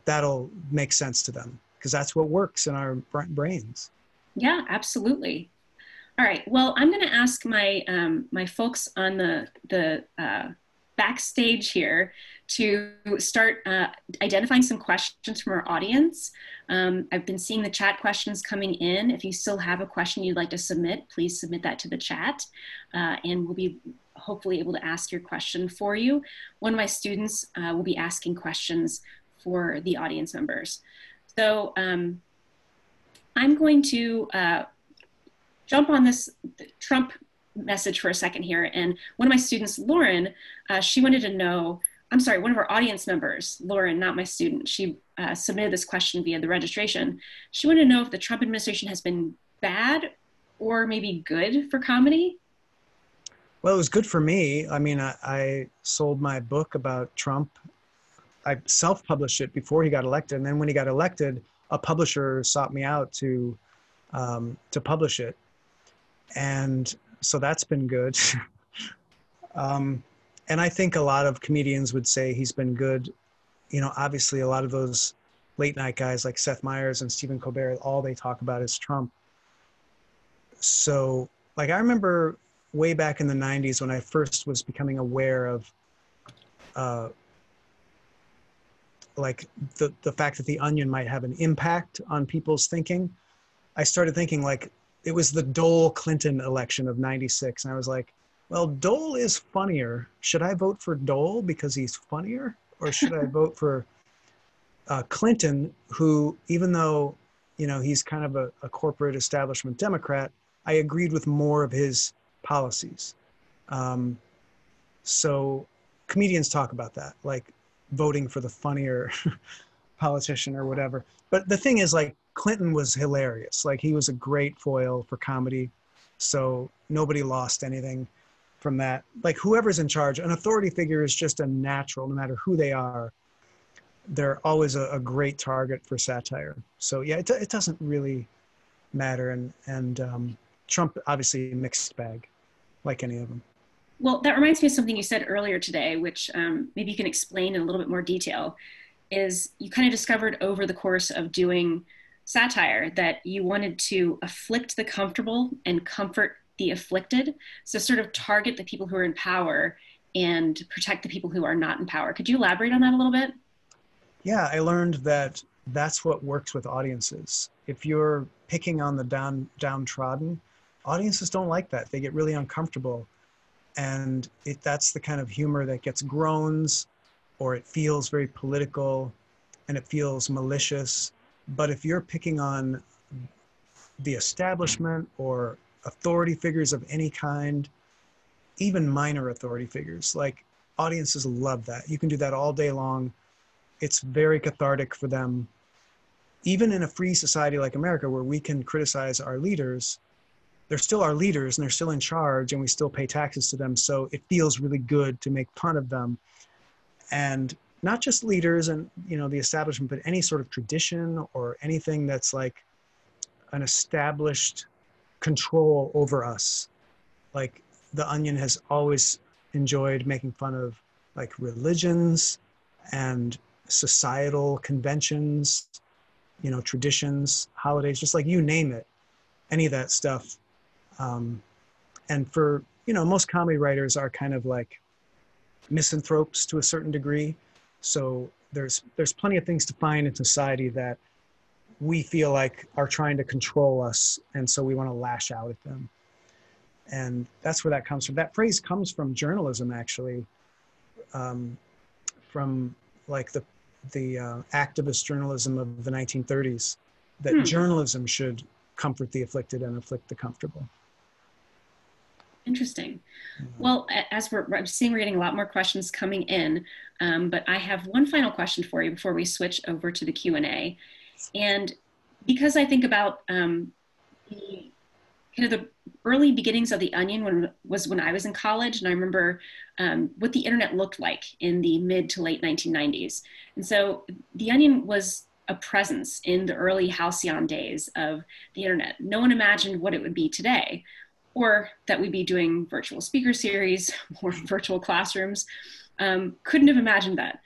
that'll make sense to them, because that's what works in our brains. Yeah, absolutely. All right. Well, I'm going to ask my my folks on the backstage here to start identifying some questions from our audience. I've been seeing the chat questions coming in. If you still have a question you'd like to submit, please submit that to the chat, and we'll be hopefully able to ask your question for you. One of my students will be asking questions for the audience members. So I'm going to jump on this Trump message for a second here. And one of my students, Lauren, she wanted to know, I'm sorry, one of our audience members, Lauren, not my student, she submitted this question via the registration. She wanted to know if the Trump administration has been bad or maybe good for comedy. Well, it was good for me. I mean, I sold my book about Trump. I self-published it before he got elected. And then when he got elected, a publisher sought me out to publish it. And so that's been good. And I think a lot of comedians would say he's been good. You know, obviously a lot of those late night guys like Seth Meyers and Stephen Colbert, all they talk about is Trump. So, like, I remember way back in the 90s when I first was becoming aware of like the fact that The Onion might have an impact on people's thinking. I started thinking, like, it was the Dole-Clinton election of 96. And I was like, well, Dole is funnier. Should I vote for Dole because he's funnier? Or should I vote for Clinton, who, even though, you know, he's kind of a corporate establishment Democrat, I agreed with more of his policies. So comedians talk about that, like voting for the funnier politician or whatever. But the thing is, like, Clinton was hilarious. Like, he was a great foil for comedy. So nobody lost anything from that. Like, whoever's in charge, an authority figure is just a natural, no matter who they are. they're always a great target for satire. So yeah, it doesn't really matter. And Trump, obviously, mixed bag, like any of them. Well, that reminds me of something you said earlier today, which maybe you can explain in a little bit more detail, is you kind of discovered over the course of doing satire that you wanted to afflict the comfortable and comfort the afflicted. So sort of target the people who are in power and protect the people who are not in power. Could you elaborate on that a little bit? Yeah, I learned that that's what works with audiences. If you're picking on the downtrodden, audiences don't like that. They get really uncomfortable. And that's the kind of humor that gets groans, or it feels very political and it feels malicious. But if you're picking on the establishment or authority figures of any kind, even minor authority figures, like, audiences love that. You can do that all day long. It's very cathartic for them. Even in a free society like America, where we can criticize our leaders, they're still our leaders and they're still in charge and we still pay taxes to them. So it feels really good to make fun of them. And not just leaders and, you know, the establishment, but any sort of tradition or anything that's like an established control over us. Like, The Onion has always enjoyed making fun of, like, religions and societal conventions, you know, traditions, holidays, just like, you name it, any of that stuff. And for, you know, most comedy writers are kind of like misanthropes to a certain degree. So there's plenty of things to find in society that we feel like are trying to control us. And so we want to lash out at them. And that's where that comes from. That phrase comes from journalism, actually, from like the activist journalism of the 1930s, that journalism should comfort the afflicted and afflict the comfortable. Interesting. Well, as I'm seeing we're getting a lot more questions coming in, but I have one final question for you before we switch over to the Q&A. And because I think about the kind of the early beginnings of The Onion when I was in college, and I remember what the internet looked like in the mid to late 1990s. And so The Onion was a presence in the early halcyon days of the internet. No one imagined what it would be today, or that we'd be doing virtual speaker series or virtual classrooms. Couldn't have imagined that.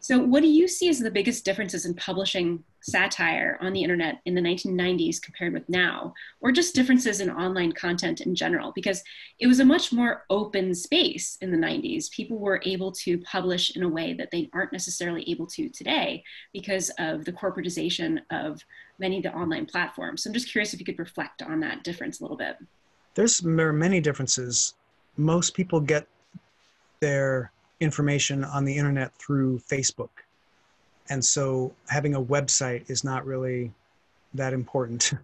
So what do you see as the biggest differences in publishing satire on the internet in the 1990s compared with now, or just differences in online content in general? Because it was a much more open space in the 90s. People were able to publish in a way that they aren't necessarily able to today because of the corporatization of many of the online platforms. So I'm just curious if you could reflect on that difference a little bit. There are many differences. Most people get their information on the internet through Facebook. And so having a website is not really that important.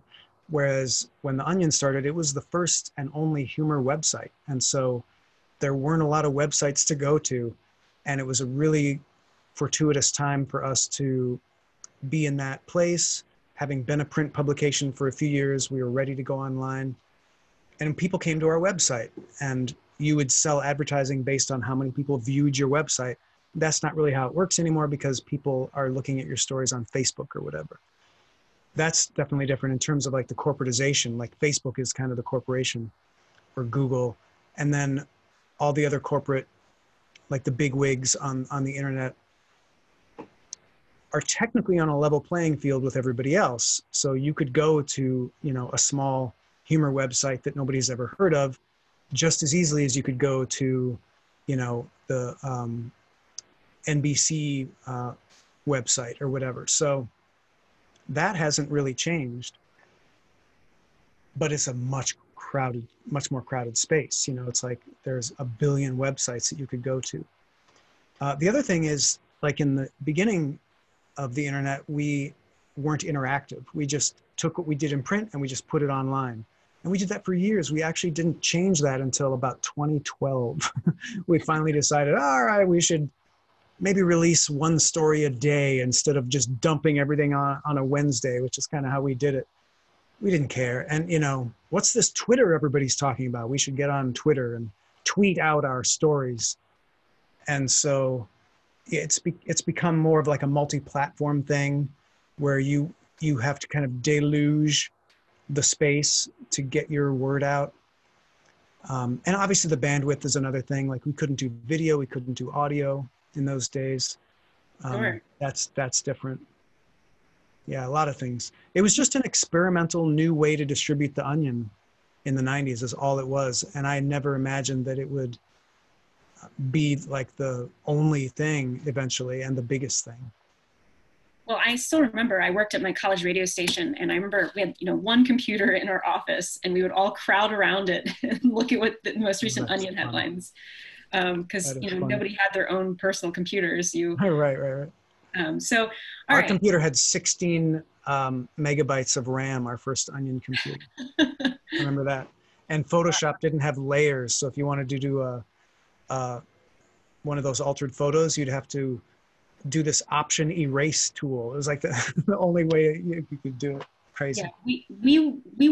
Whereas when The Onion started, it was the first and only humor website. And so there weren't a lot of websites to go to. And it was a really fortuitous time for us to be in that place. Having been a print publication for a few years, we were ready to go online. And people came to our website, and you would sell advertising based on how many people viewed your website. That's not really how it works anymore, because people are looking at your stories on Facebook or whatever. That's definitely different in terms of like the corporatization. Like, Facebook is kind of the corporation, or Google. And then all the other corporate, like the big wigs on the internet, are technically on a level playing field with everybody else. So you could go to, you know, a small humor website that nobody's ever heard of just as easily as you could go to, you know, the NBC website or whatever. So that hasn't really changed, but it's a much more crowded space. You know, it's like there's 1 billion websites that you could go to. The other thing is, like, in the beginning of the internet, we weren't interactive. We just took what we did in print and we just put it online. And we did that for years. We actually didn't change that until about 2012. We finally decided, all right, we should maybe release one story a day instead of just dumping everything on a Wednesday, which is kind of how we did it. We didn't care. And, you know, what's this Twitter everybody's talking about? We should get on Twitter and tweet out our stories. And so it's become more of like a multi-platform thing where you have to kind of deluge the space to get your word out. And obviously the bandwidth is another thing. Like we couldn't do video, we couldn't do audio in those days. Sure. That's different. Yeah, a lot of things. It was just an experimental new way to distribute The Onion in the 90s is all it was. And I never imagined that it would be like the only thing eventually and the biggest thing. Well, I still remember I worked at my college radio station, and I remember we had, one computer in our office, and we would all crowd around it and look at what the most recent Onion headlines, because nobody had their own personal computers. Right. So our computer had 16 megabytes of RAM. Our first Onion computer. I remember that. And Photoshop didn't have layers, so if you wanted to do one of those altered photos, you'd have to do this option erase tool. It was like the only way you could do it. Crazy. Yeah, we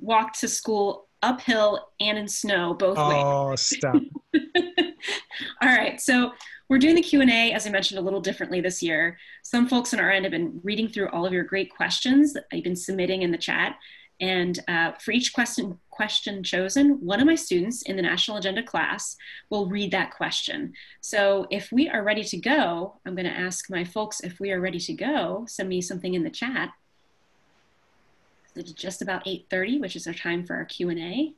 walked to school uphill and in snow both ways. Oh, stop. All right, so we're doing the Q&A, as I mentioned, a little differently this year. Some folks on our end have been reading through all of your great questions that you've been submitting in the chat. And for each question chosen, one of my students in the National Agenda class will read that question. So if we are ready to go, I'm going to ask my folks if we are ready to go, send me something in the chat. It's just about 8:30, which is our time for our Q&A.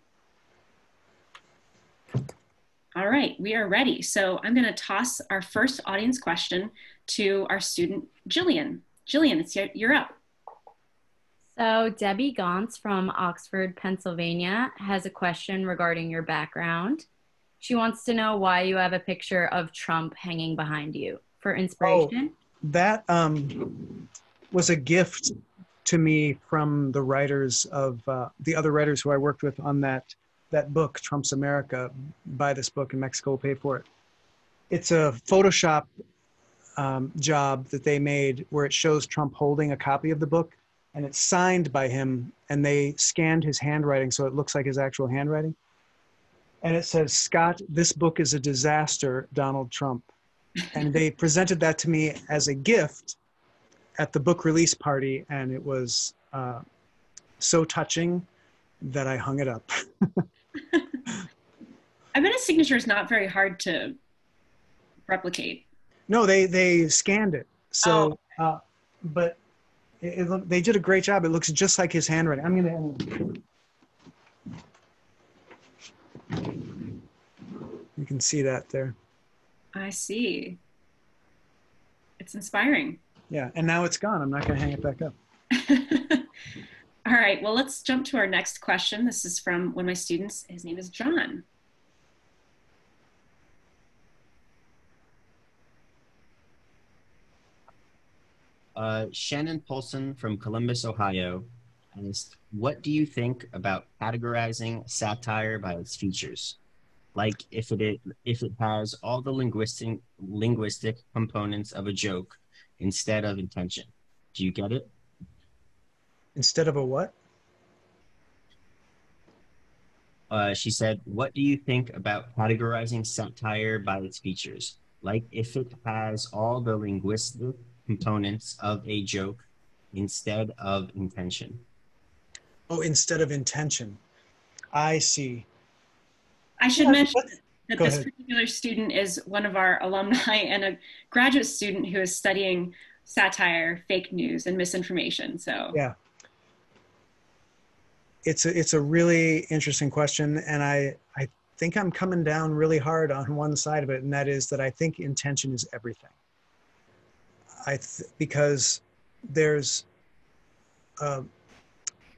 All right, we are ready. So I'm going to toss our first audience question to our student, Jillian. Jillian, you're up. So Debbie Gauntz from Oxford, Pennsylvania has a question regarding your background. She wants to know why you have a picture of Trump hanging behind you for inspiration. Oh, that was a gift to me from the writers of the other writers who I worked with on that book, Trump's America. Buy this book and Mexico will pay for it. It's a Photoshop job that they made where it shows Trump holding a copy of the book. And it's signed by him, and they scanned his handwriting so it looks like his actual handwriting. And it says, "Scott, this book is a disaster, Donald Trump." And they presented that to me as a gift at the book release party, and it was so touching that I hung it up. I bet a signature is not very hard to replicate. No, they scanned it. So, but they did a great job. It looks just like his handwriting. I'm going to... You can see that there. I see. It's inspiring. Yeah, and now it's gone. I'm not going to hang it back up. All right, well, let's jump to our next question. This is from one of my students. His name is John. Shannon Polson from Columbus, Ohio asked, what do you think about categorizing satire by its features? Like if it has all the linguistic components of a joke instead of intention. Do you get it? Instead of a what? She said, what do you think about categorizing satire by its features? Like if it has all the linguistic components of a joke instead of intention. Oh, instead of intention. I see. I should mention that this particular student is one of our alumni and a graduate student who is studying satire, fake news, and misinformation. So yeah, it's a really interesting question, and I think I'm coming down really hard on one side of it, and that is that I think intention is everything. Because there's a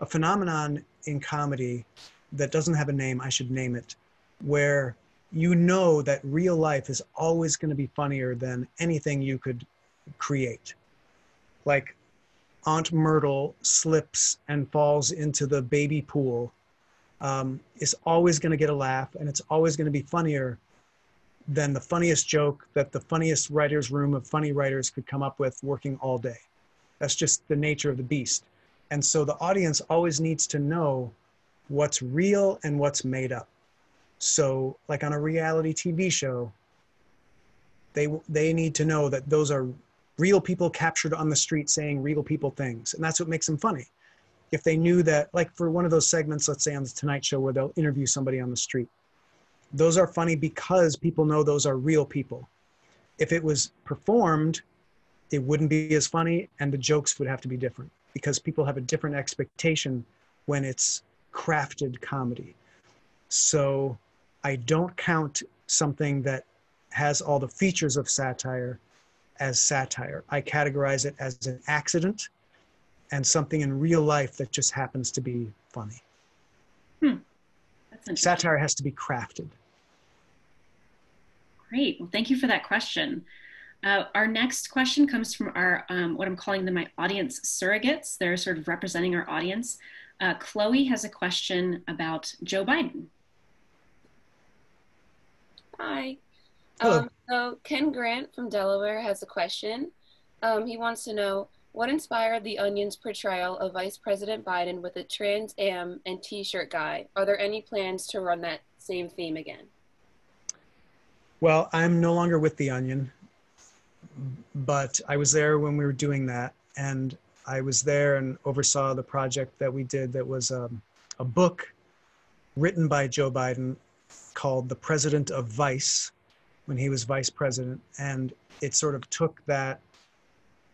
phenomenon in comedy that doesn't have a name, I should name it, where you know that real life is always going to be funnier than anything you could create. Like Aunt Myrtle slips and falls into the baby pool is always going to get a laugh, and it's always going to be funnier than the funniest joke that the funniest writer's room of funny writers could come up with working all day. That's just the nature of the beast. And so the audience always needs to know what's real and what's made up. So like on a reality TV show, They need to know that those are real people captured on the street saying real people things. And that's what makes them funny. If they knew that, like for one of those segments, let's say on the Tonight Show where they'll interview somebody on the street, those are funny because people know those are real people. If it was performed, it wouldn't be as funny and the jokes would have to be different because people have a different expectation when it's crafted comedy. So I don't count something that has all the features of satire as satire. I categorize it as an accident and something in real life that just happens to be funny. That's interesting. Satire has to be crafted. Great. Well, thank you for that question. Our next question comes from our, what I'm calling them, my audience surrogates. They're sort of representing our audience. Chloe has a question about Joe Biden. Hi. Hello. So Ken Grant from Delaware has a question. He wants to know, what inspired The Onion's portrayal of Vice President Biden with a Trans Am and t-shirt guy? Are there any plans to run that same theme again? Well, I'm no longer with The Onion, but I was there when we were doing that. And I was there and oversaw the project that we did that was a book written by Joe Biden called The President of Vice, when he was vice president. And it sort of took that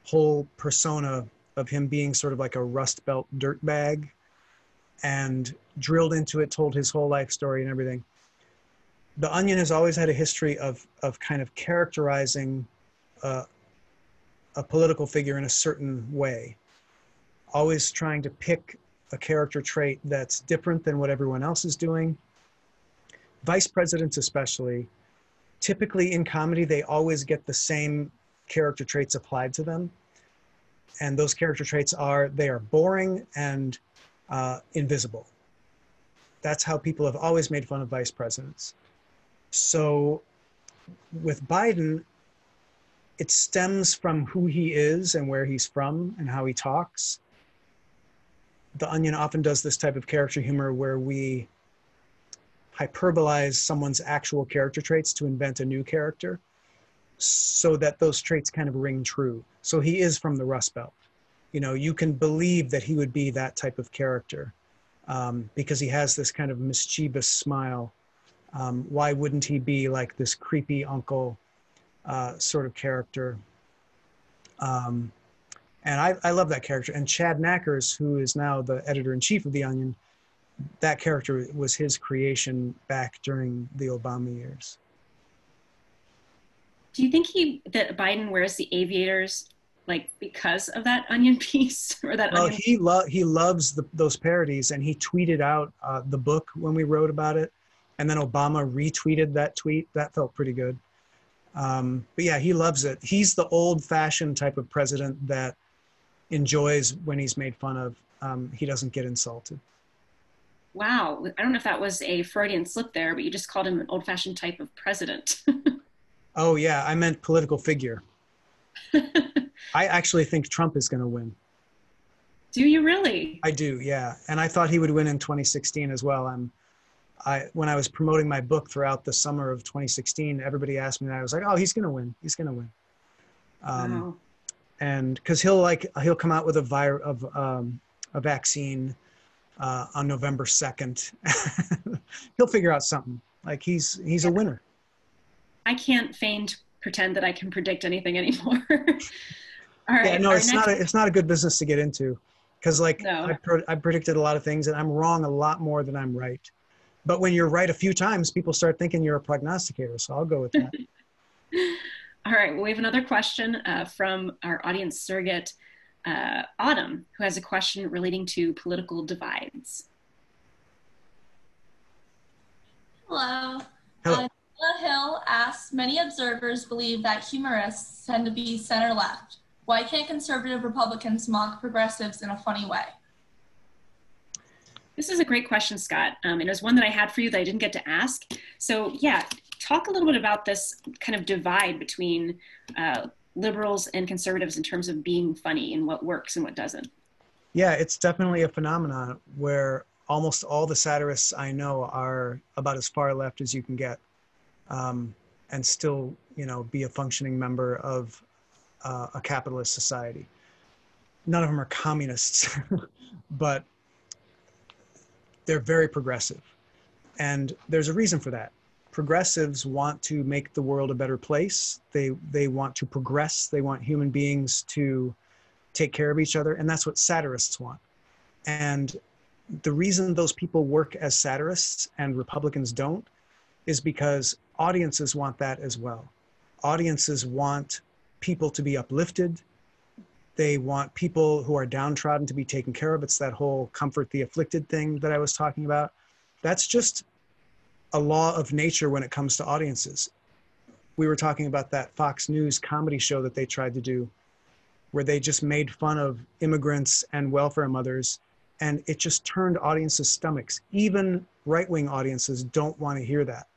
whole persona of him being sort of like a Rust Belt dirtbag and drilled into it, told his whole life story and everything. The Onion has always had a history of kind of characterizing a political figure in a certain way, always trying to pick a character trait that's different than what everyone else is doing. Vice presidents especially, typically in comedy, they always get the same character traits applied to them. And those character traits are, they are boring and invisible. That's how people have always made fun of vice presidents. So with Biden, it stems from who he is and where he's from and how he talks. The Onion often does this type of character humor where we hyperbolize someone's actual character traits to invent a new character so that those traits kind of ring true. So he is from the Rust Belt. You know, you can believe that he would be that type of character because he has this kind of mischievous smile. Why wouldn't he be like this creepy uncle sort of character? And I love that character. And Chad Nackers, who is now the editor-in-chief of The Onion, that character was his creation back during the Obama years. Do you think that Biden wears the aviators like because of that Onion piece or that? Well, he loves those parodies, and he tweeted out the book when we wrote about it, and then Obama retweeted that tweet. That felt pretty good. But yeah, he loves it. He's the old-fashioned type of president that enjoys when he's made fun of. He doesn't get insulted. Wow, I don't know if that was a Freudian slip there, but you just called him an old-fashioned type of president. Oh yeah, I meant political figure. I actually think Trump is gonna win. Do you really? I do, yeah. And I thought he would win in 2016 as well. When I was promoting my book throughout the summer of 2016, everybody asked me that. I was like, oh, he's gonna win, he's gonna win. Wow. And, cause he'll come out with a vaccine on November 2nd. He'll figure out something. Like he's a winner. I can't pretend that I can predict anything anymore. All right. Yeah, no, it's not a good business to get into because I predicted a lot of things and I'm wrong a lot more than I'm right. But when you're right a few times, people start thinking you're a prognosticator. So I'll go with that. All right. Well, we have another question from our audience surrogate, Autumn, who has a question relating to political divides. Hello. Hello. Hill asks, many observers believe that humorists tend to be center-left. Why can't conservative Republicans mock progressives in a funny way? This is a great question, Scott. It was one that I had for you that I didn't get to ask. So yeah, talk a little bit about this kind of divide between liberals and conservatives in terms of being funny and what works and what doesn't. Yeah, it's definitely a phenomenon where almost all the satirists I know are about as far left as you can get. and still, you know, be a functioning member of a capitalist society. None of them are communists, but they're very progressive. And there's a reason for that. Progressives want to make the world a better place. They want to progress. They want human beings to take care of each other. And that's what satirists want. And the reason those people work as satirists and Republicans don't is because audiences want that as well. Audiences want people to be uplifted. They want people who are downtrodden to be taken care of. It's that whole comfort the afflicted thing that I was talking about. That's just a law of nature when it comes to audiences. We were talking about that Fox News comedy show that they tried to do where they just made fun of immigrants and welfare mothers, and it just turned audiences' stomachs. Even right-wing audiences don't want to hear that.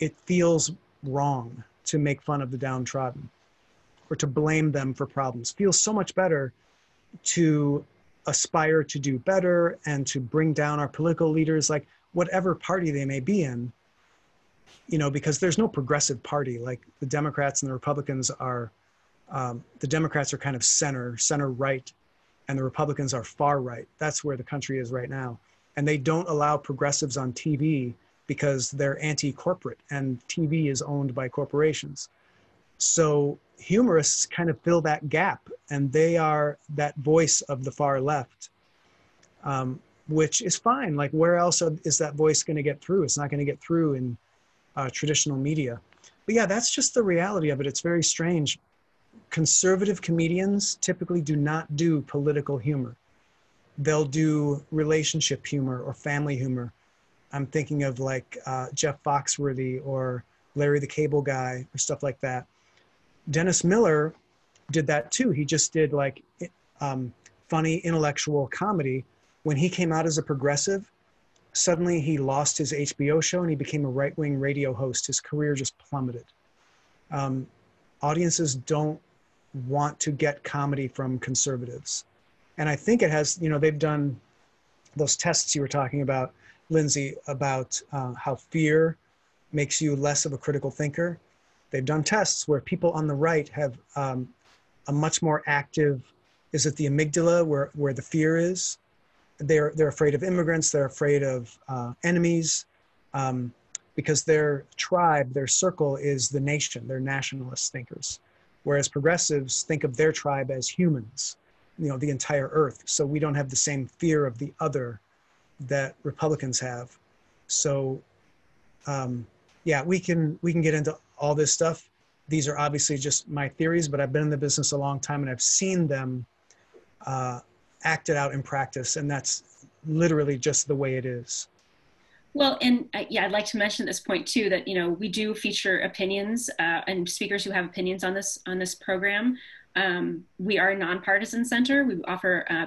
It feels wrong to make fun of the downtrodden or to blame them for problems. It feels so much better to aspire to do better and to bring down our political leaders, like whatever party they may be in, you know, because there's no progressive party. Like the Democrats and the Republicans are, the Democrats are kind of center right, and the Republicans are far right. That's where the country is right now. And they don't allow progressives on TV because they're anti-corporate, and TV is owned by corporations. So humorists kind of fill that gap, and they are that voice of the far left, which is fine. Like, where else is that voice going to get through? It's not going to get through in traditional media. But yeah, that's just the reality of it. It's very strange. Conservative comedians typically do not do political humor. They'll do relationship humor or family humor. I'm thinking of like Jeff Foxworthy or Larry the Cable Guy or stuff like that. Dennis Miller did that too. He just did like funny intellectual comedy. When he came out as a progressive, suddenly he lost his HBO show and he became a right-wing radio host. His career just plummeted. Audiences don't want to get comedy from conservatives. And I think it has, you know, they've done those tests you were talking about, Lindsay, about how fear makes you less of a critical thinker. They've done tests where people on the right have a much more active, is it the amygdala where the fear is? They're afraid of immigrants, they're afraid of enemies, because their tribe, their circle is the nation. They're nationalist thinkers. Whereas progressives think of their tribe as humans, you know, the entire earth. So we don't have the same fear of the other that Republicans have. So yeah, we can get into all this stuff. These are obviously just my theories, but I've been in the business a long time and I've seen them acted out in practice. And that's literally just the way it is. Well, and yeah, I'd like to mention at this point too, that, you know, we do feature opinions and speakers who have opinions on this program. We are a nonpartisan center. We offer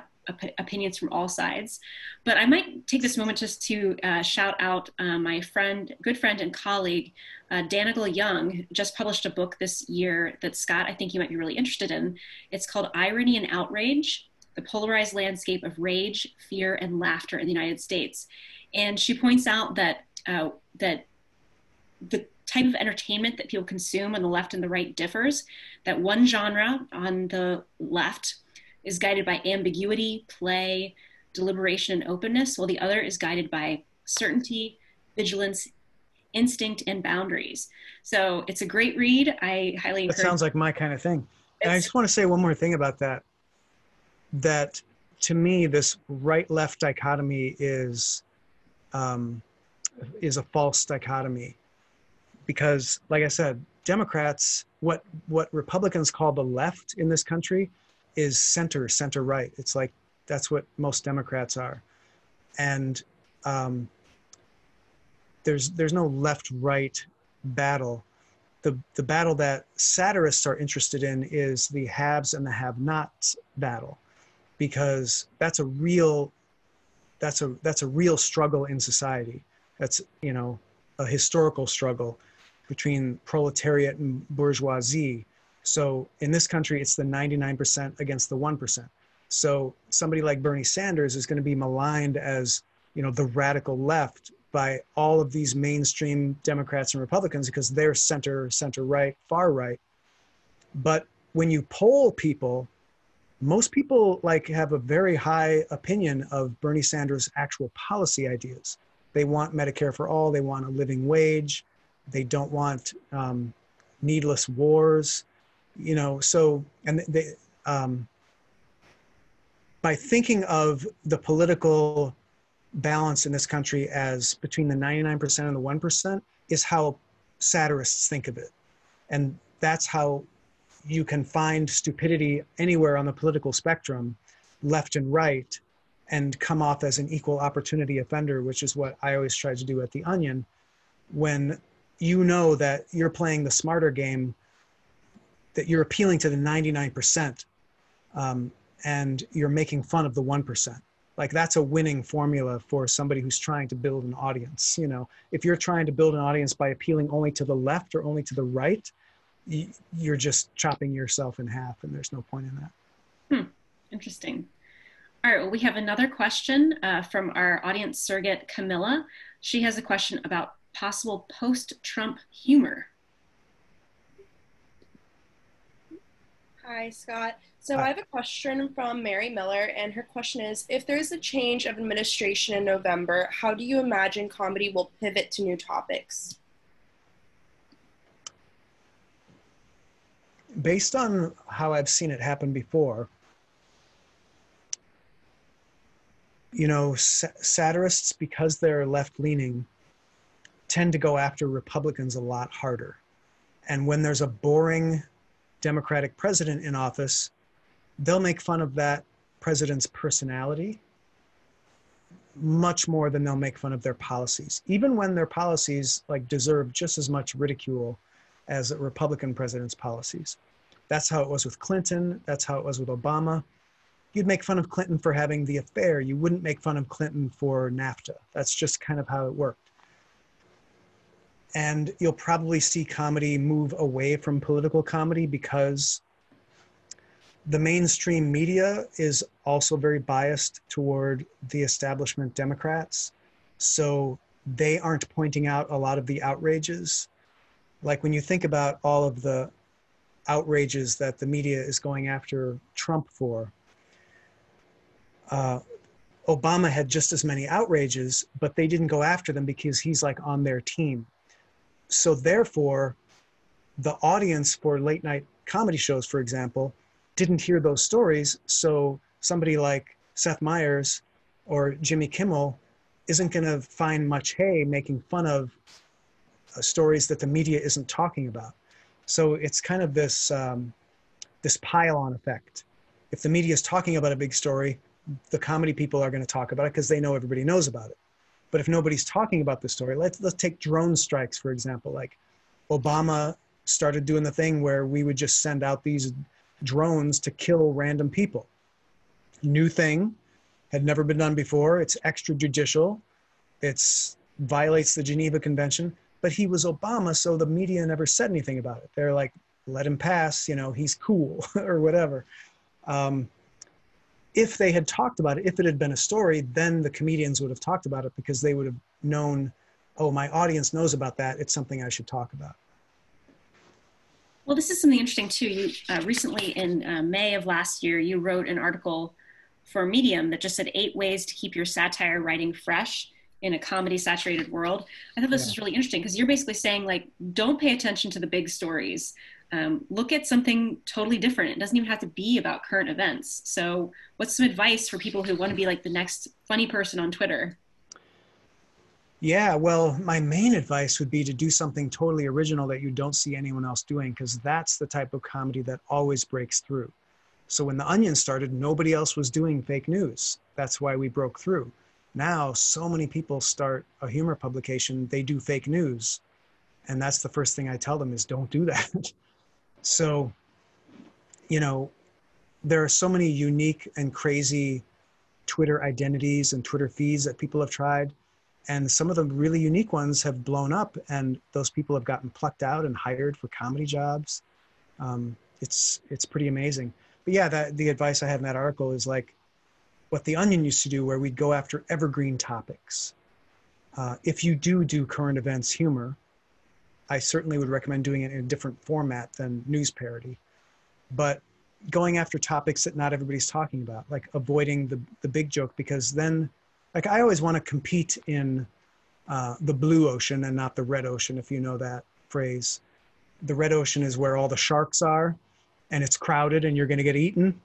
opinions from all sides, but I might take this moment just to shout out my friend, good friend and colleague, Danigal Young, just published a book this year that, Scott, I think you might be really interested in. It's called Irony and Outrage: The Polarized Landscape of Rage, Fear, and Laughter in the United States. And she points out that, that the type of entertainment that people consume on the left and the right differs, that one genre on the left is guided by ambiguity, play, deliberation, and openness, while the other is guided by certainty, vigilance, instinct, and boundaries. So it's a great read. I highly encourage it. That sounds like my kind of thing. And I just want to say one more thing about that. That to me, this right-left dichotomy is a false dichotomy, because, like I said, Democrats, what Republicans call the left in this country is center right. It's like, that's what most Democrats are. And there's no left-right battle. The battle that satirists are interested in is the haves and the have-nots battle, because that's a real struggle in society. That's, you know, a historical struggle between proletariat and bourgeoisie. So in this country, it's the 99% against the 1%. So somebody like Bernie Sanders is going to be maligned as, you know, the radical left, by all of these mainstream Democrats and Republicans because they're center, center-right, far-right. But when you poll people, most people like have a very high opinion of Bernie Sanders' actual policy ideas. They want Medicare for all. They want a living wage. They don't want needless wars, you know. So, and they, by thinking of the political balance in this country as between the 99% and the 1% is how satirists think of it. And that's how you can find stupidity anywhere on the political spectrum, left and right, and come off as an equal opportunity offender, which is what I always try to do at The Onion. When you know that you're playing the smarter game, that you're appealing to the 99% and you're making fun of the 1%. Like, that's a winning formula for somebody who's trying to build an audience. You know, if you're trying to build an audience by appealing only to the left or only to the right, you're just chopping yourself in half, and there's no point in that. Hmm. Interesting. All right, well, we have another question from our audience surrogate, Camilla. She has a question about possible post-Trump humor. Hi, Scott. So I have a question from Mary Miller, and her question is, if there's a change of administration in November, how do you imagine comedy will pivot to new topics? Based on how I've seen it happen before, you know, satirists, because they're left-leaning, tend to go after Republicans a lot harder. And when there's a boring Democratic president in office, they'll make fun of that president's personality much more than they'll make fun of their policies, even when their policies like deserve just as much ridicule as a Republican president's policies. That's how it was with Clinton. That's how it was with Obama. You'd make fun of Clinton for having the affair. You wouldn't make fun of Clinton for NAFTA. That's just kind of how it worked. And you'll probably see comedy move away from political comedy because the mainstream media is also very biased toward the establishment Democrats. So they aren't pointing out a lot of the outrages. Like, when you think about all of the outrages that the media is going after Trump for, Obama had just as many outrages, but they didn't go after them because he's like on their team. So therefore, the audience for late night comedy shows, for example, didn't hear those stories. So somebody like Seth Meyers or Jimmy Kimmel isn't going to find much hay making fun of stories that the media isn't talking about. So it's kind of this, this pile-on effect. If the media is talking about a big story, the comedy people are going to talk about it because they know everybody knows about it. But if nobody's talking about the story, let's take drone strikes, for example. Like, Obama started doing the thing where we would just send out these drones to kill random people. New thing, had never been done before. It's extrajudicial. It violates the Geneva Convention. But he was Obama, so the media never said anything about it. They're like, let him pass, you know, he's cool or whatever. If they had talked about it, if it had been a story, then the comedians would have talked about it because they would have known, oh, my audience knows about that. It's something I should talk about. Well, this is something interesting too. You recently in May of last year, you wrote an article for Medium that just said 8 ways to keep your satire writing fresh in a comedy saturated world. I thought this was really interesting because you're basically saying, like, don't pay attention to the big stories. Look at something totally different. It doesn't even have to be about current events. So what's some advice for people who want to be like the next funny person on Twitter? Yeah, well, my main advice would be to do something totally original that you don't see anyone else doing, because that's the type of comedy that always breaks through. So when The Onion started, nobody else was doing fake news. That's why we broke through. Now, so many people start a humor publication, they do fake news. And that's the first thing I tell them is don't do that. So, you know, there are so many unique and crazy Twitter identities and Twitter feeds that people have tried. And some of the really unique ones have blown up, and those people have gotten plucked out and hired for comedy jobs. It's pretty amazing. But yeah, the advice I had in that article is like what The Onion used to do, where we'd go after evergreen topics. If you do current events humor, I certainly would recommend doing it in a different format than news parody, but going after topics that not everybody's talking about, like avoiding the big joke, because then, like, I always want to compete in the blue ocean and not the red ocean, if you know that phrase. The red ocean is where all the sharks are and it's crowded and you're going to get eaten.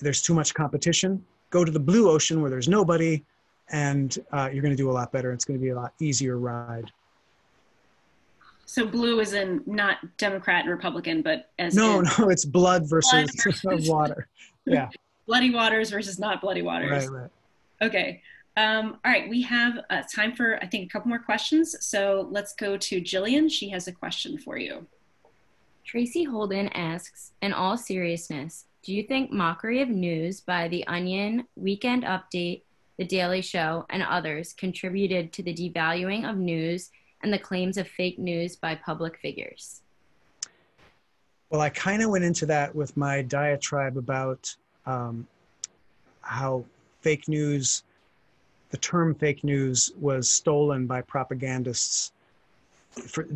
There's too much competition. Go to the blue ocean where there's nobody and you're going to do a lot better. It's going to be a lot easier ride. So blue is in not Democrat and Republican, but as no, it's blood versus water. Yeah. Bloody waters versus not bloody waters. Right. Okay. All right. We have time for, I think, a couple more questions. So let's go to Jillian. She has a question for you. Tracy Holden asks, in all seriousness, do you think mockery of news by The Onion, Weekend Update, The Daily Show, and others contributed to the devaluing of news and the claims of fake news by public figures? Well, I kind of went into that with my diatribe about how fake news, the term fake news, was stolen by propagandists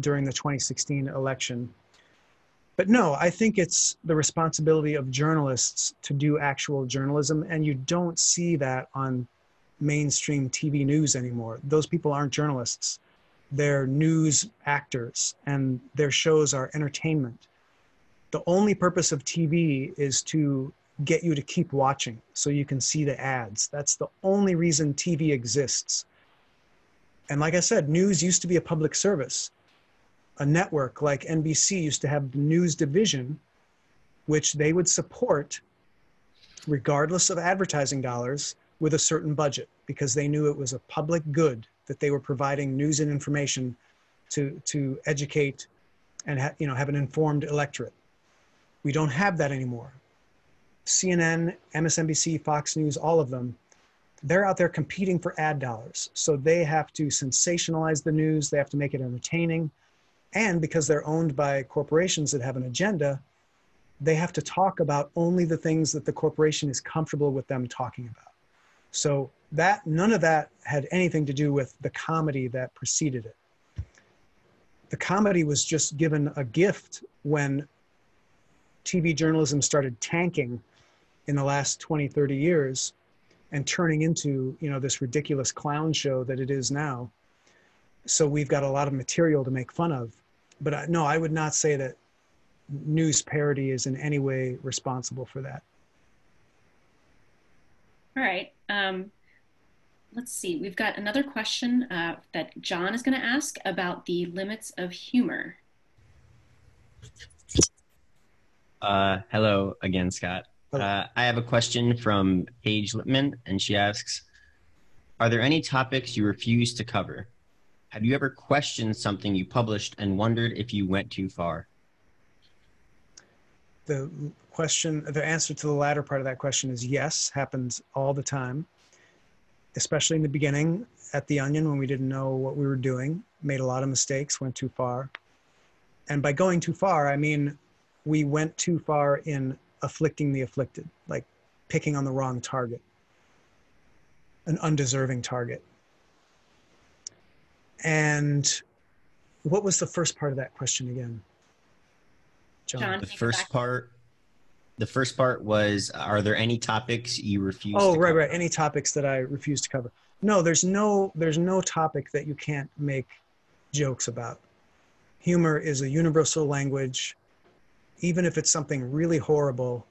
during the 2016 election. But no, I think it's the responsibility of journalists to do actual journalism, and you don't see that on mainstream TV news anymore. Those people aren't journalists. They're news actors, and their shows are entertainment. The only purpose of TV is to get you to keep watching so you can see the ads. That's the only reason TV exists. And like I said, news used to be a public service. A network like NBC used to have the news division, which they would support regardless of advertising dollars with a certain budget, because they knew it was a public good that they were providing news and information to educate and have an informed electorate. We don't have that anymore. CNN, MSNBC, Fox News, all of them, they're out there competing for ad dollars. So they have to sensationalize the news, they have to make it entertaining, and because they're owned by corporations that have an agenda, they have to talk about only the things that the corporation is comfortable with them talking about. So that, none of that had anything to do with the comedy that preceded it. The comedy was just given a gift when TV journalism started tanking in the last 20, 30 years and turning into, this ridiculous clown show that it is now. So we've got a lot of material to make fun of. But no, I would not say that news parody is in any way responsible for that. All right. Let's see. We've got another question that John is going to ask about the limits of humor. Hello again, Scott. Hello. I have a question from Paige Lipman, and she asks, are there any topics you refuse to cover? Have you ever questioned something you published and wondered if you went too far? The answer to the latter part of that question is yes, happens all the time, especially in the beginning at The Onion when we didn't know what we were doing, made a lot of mistakes, went too far. And by going too far, I mean, we went too far in afflicting the afflicted, like picking on the wrong target, an undeserving target. And what was the first part of that question again? John, the first part was, are there any topics you refuse to cover? Right. Any topics that I refuse to cover. No, there's no topic that you can't make jokes about. Humor is a universal language. Even if it's something really horrible,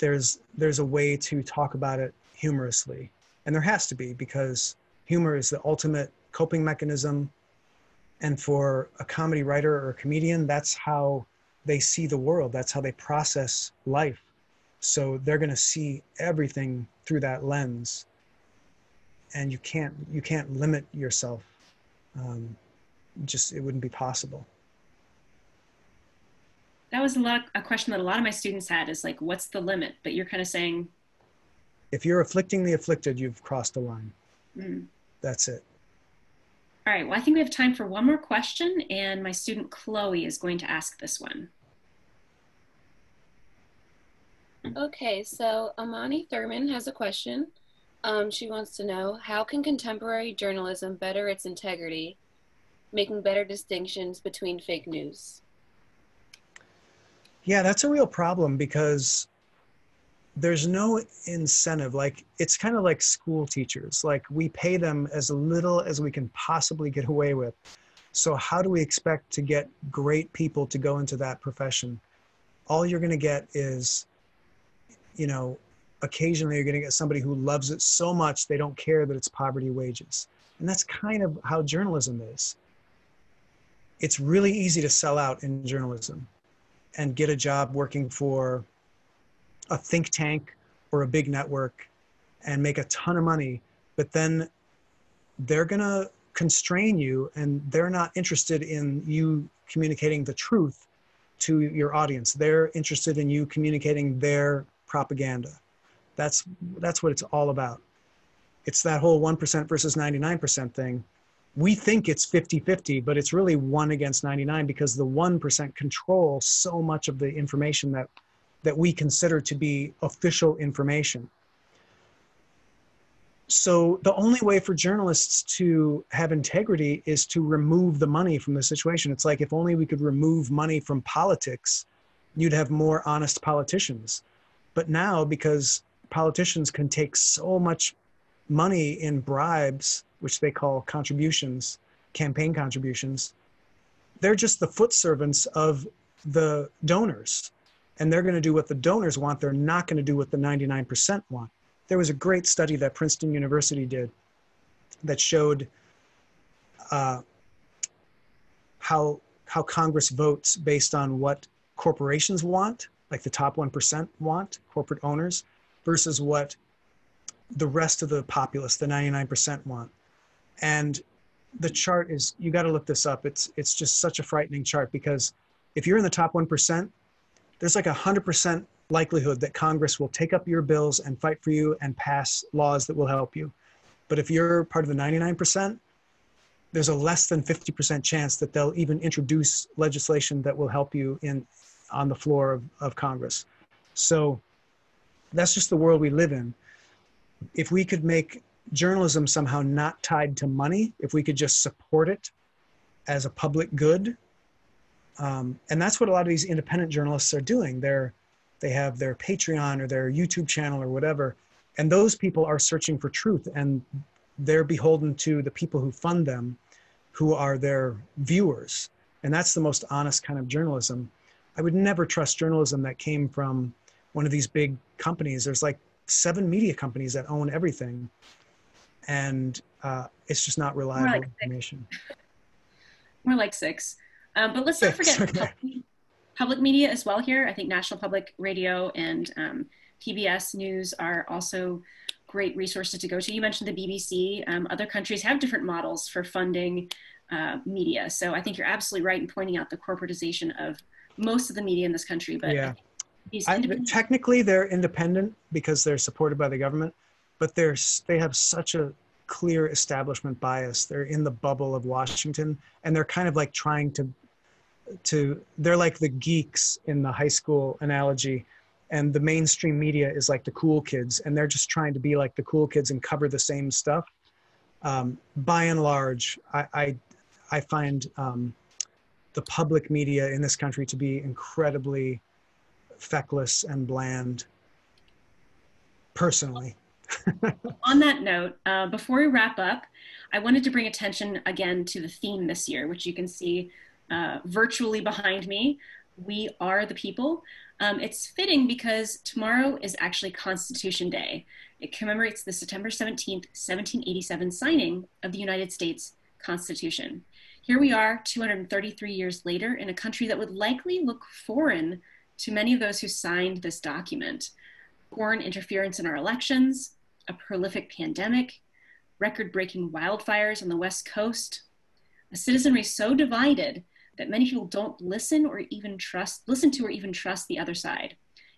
there's a way to talk about it humorously. And there has to be, because humor is the ultimate coping mechanism. And for a comedy writer or a comedian, that's how they see the world. That's how they process life. So they're going to see everything through that lens. And you can't limit yourself. It wouldn't be possible. That was a question that a lot of my students had, is like, what's the limit? But you're kind of saying, if you're afflicting the afflicted, you've crossed the line. That's it. All right. Well, I think we have time for one more question, and my student Chloe is going to ask this one. Okay, so Amani Thurman has a question. She wants to know, how can contemporary journalism better its integrity, making better distinctions between fake news? Yeah, that's a real problem because there's no incentive. Like, it's kind of like school teachers. Like, we pay them as little as we can possibly get away with. So how do we expect to get great people to go into that profession? All you're going to get is, you know, occasionally you're going to get somebody who loves it so much they don't care that it's poverty wages. And that's kind of how journalism is. It's really easy to sell out in journalism and get a job working for a think tank or a big network and make a ton of money, but then they're gonna constrain you and they're not interested in you communicating the truth to your audience. They're interested in you communicating their propaganda. That's what it's all about. It's that whole 1% versus 99% thing. We think it's 50-50, but it's really 1 against 99 because the 1% control so much of the information that we consider to be official information. So the only way for journalists to have integrity is to remove the money from the situation. It's like, if only we could remove money from politics, you'd have more honest politicians. But now, because politicians can take so much money in bribes, which they call contributions, campaign contributions, they're just the foot servants of the donors. And they're going to do what the donors want. They're not going to do what the 99% want. There was a great study that Princeton University did that showed how Congress votes based on what corporations want, like the top 1% want, corporate owners, versus what the rest of the populace, the 99% want. And the chart is, you got to look this up. It's just such a frightening chart because if you're in the top 1%, there's like 100% likelihood that Congress will take up your bills and fight for you and pass laws that will help you. But if you're part of the 99%, there's a less than 50% chance that they'll even introduce legislation that will help you on the floor of Congress. So that's just the world we live in. If we could make journalism somehow not tied to money, if we could just support it as a public good, and that's what a lot of these independent journalists are doing. They have their Patreon or their YouTube channel or whatever, and those people are searching for truth, and they're beholden to the people who fund them, who are their viewers. And that's the most honest kind of journalism. I would never trust journalism that came from one of these big companies. There's like 7 media companies that own everything, and it's just not reliable information. More like 6. But let's not forget public media as well here. I think National Public Radio and PBS News are also great resources to go to. You mentioned the BBC. Other countries have different models for funding media. So I think you're absolutely right in pointing out the corporatization of most of the media in this country. But yeah. Technically, they're independent because they're supported by the government, but they have such a clear establishment bias. They're in the bubble of Washington, and they're kind of like trying to they're like the geeks in the high school analogy, and the mainstream media is like the cool kids, and they're just trying to be like the cool kids and cover the same stuff. By and large, I find the public media in this country to be incredibly feckless and bland, personally. On that note, before we wrap up, I wanted to bring attention again to the theme this year, which you can see virtually behind me. We are the people. It's fitting because tomorrow is actually Constitution Day. It commemorates the September 17th, 1787 signing of the United States Constitution. Here we are 233 years later in a country that would likely look foreign to many of those who signed this document. Foreign interference in our elections, a prolific pandemic, record-breaking wildfires on the West Coast, a citizenry so divided that many people don't listen to or even trust the other side,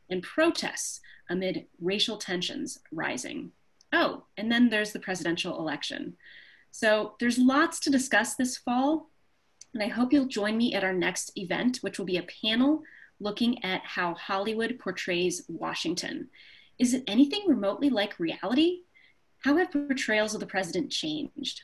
and protests amid racial tensions rising. Oh, and then there's the presidential election. So there's lots to discuss this fall, and I hope you'll join me at our next event, which will be a panel looking at how Hollywood portrays Washington. Is it anything remotely like reality? How have portrayals of the president changed?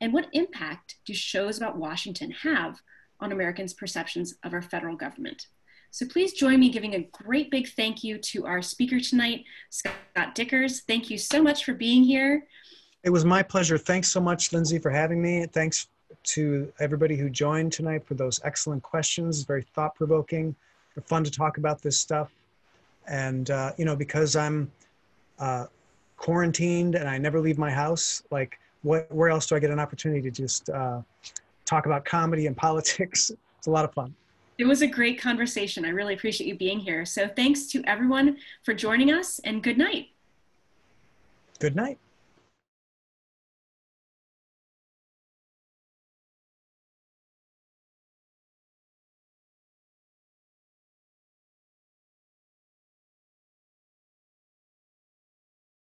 And what impact do shows about Washington have on Americans' perceptions of our federal government? So please join me giving a great big thank you to our speaker tonight, Scott Dikkers. Thank you so much for being here. It was my pleasure. Thanks so much, Lindsay, for having me. Thanks to everybody who joined tonight for those excellent questions. Very thought-provoking, fun to talk about this stuff. And, you know, because I'm quarantined and I never leave my house, like where else do I get an opportunity to just talk about comedy and politics? It's a lot of fun. It was a great conversation. I really appreciate you being here. So thanks to everyone for joining us, and good night. Good night.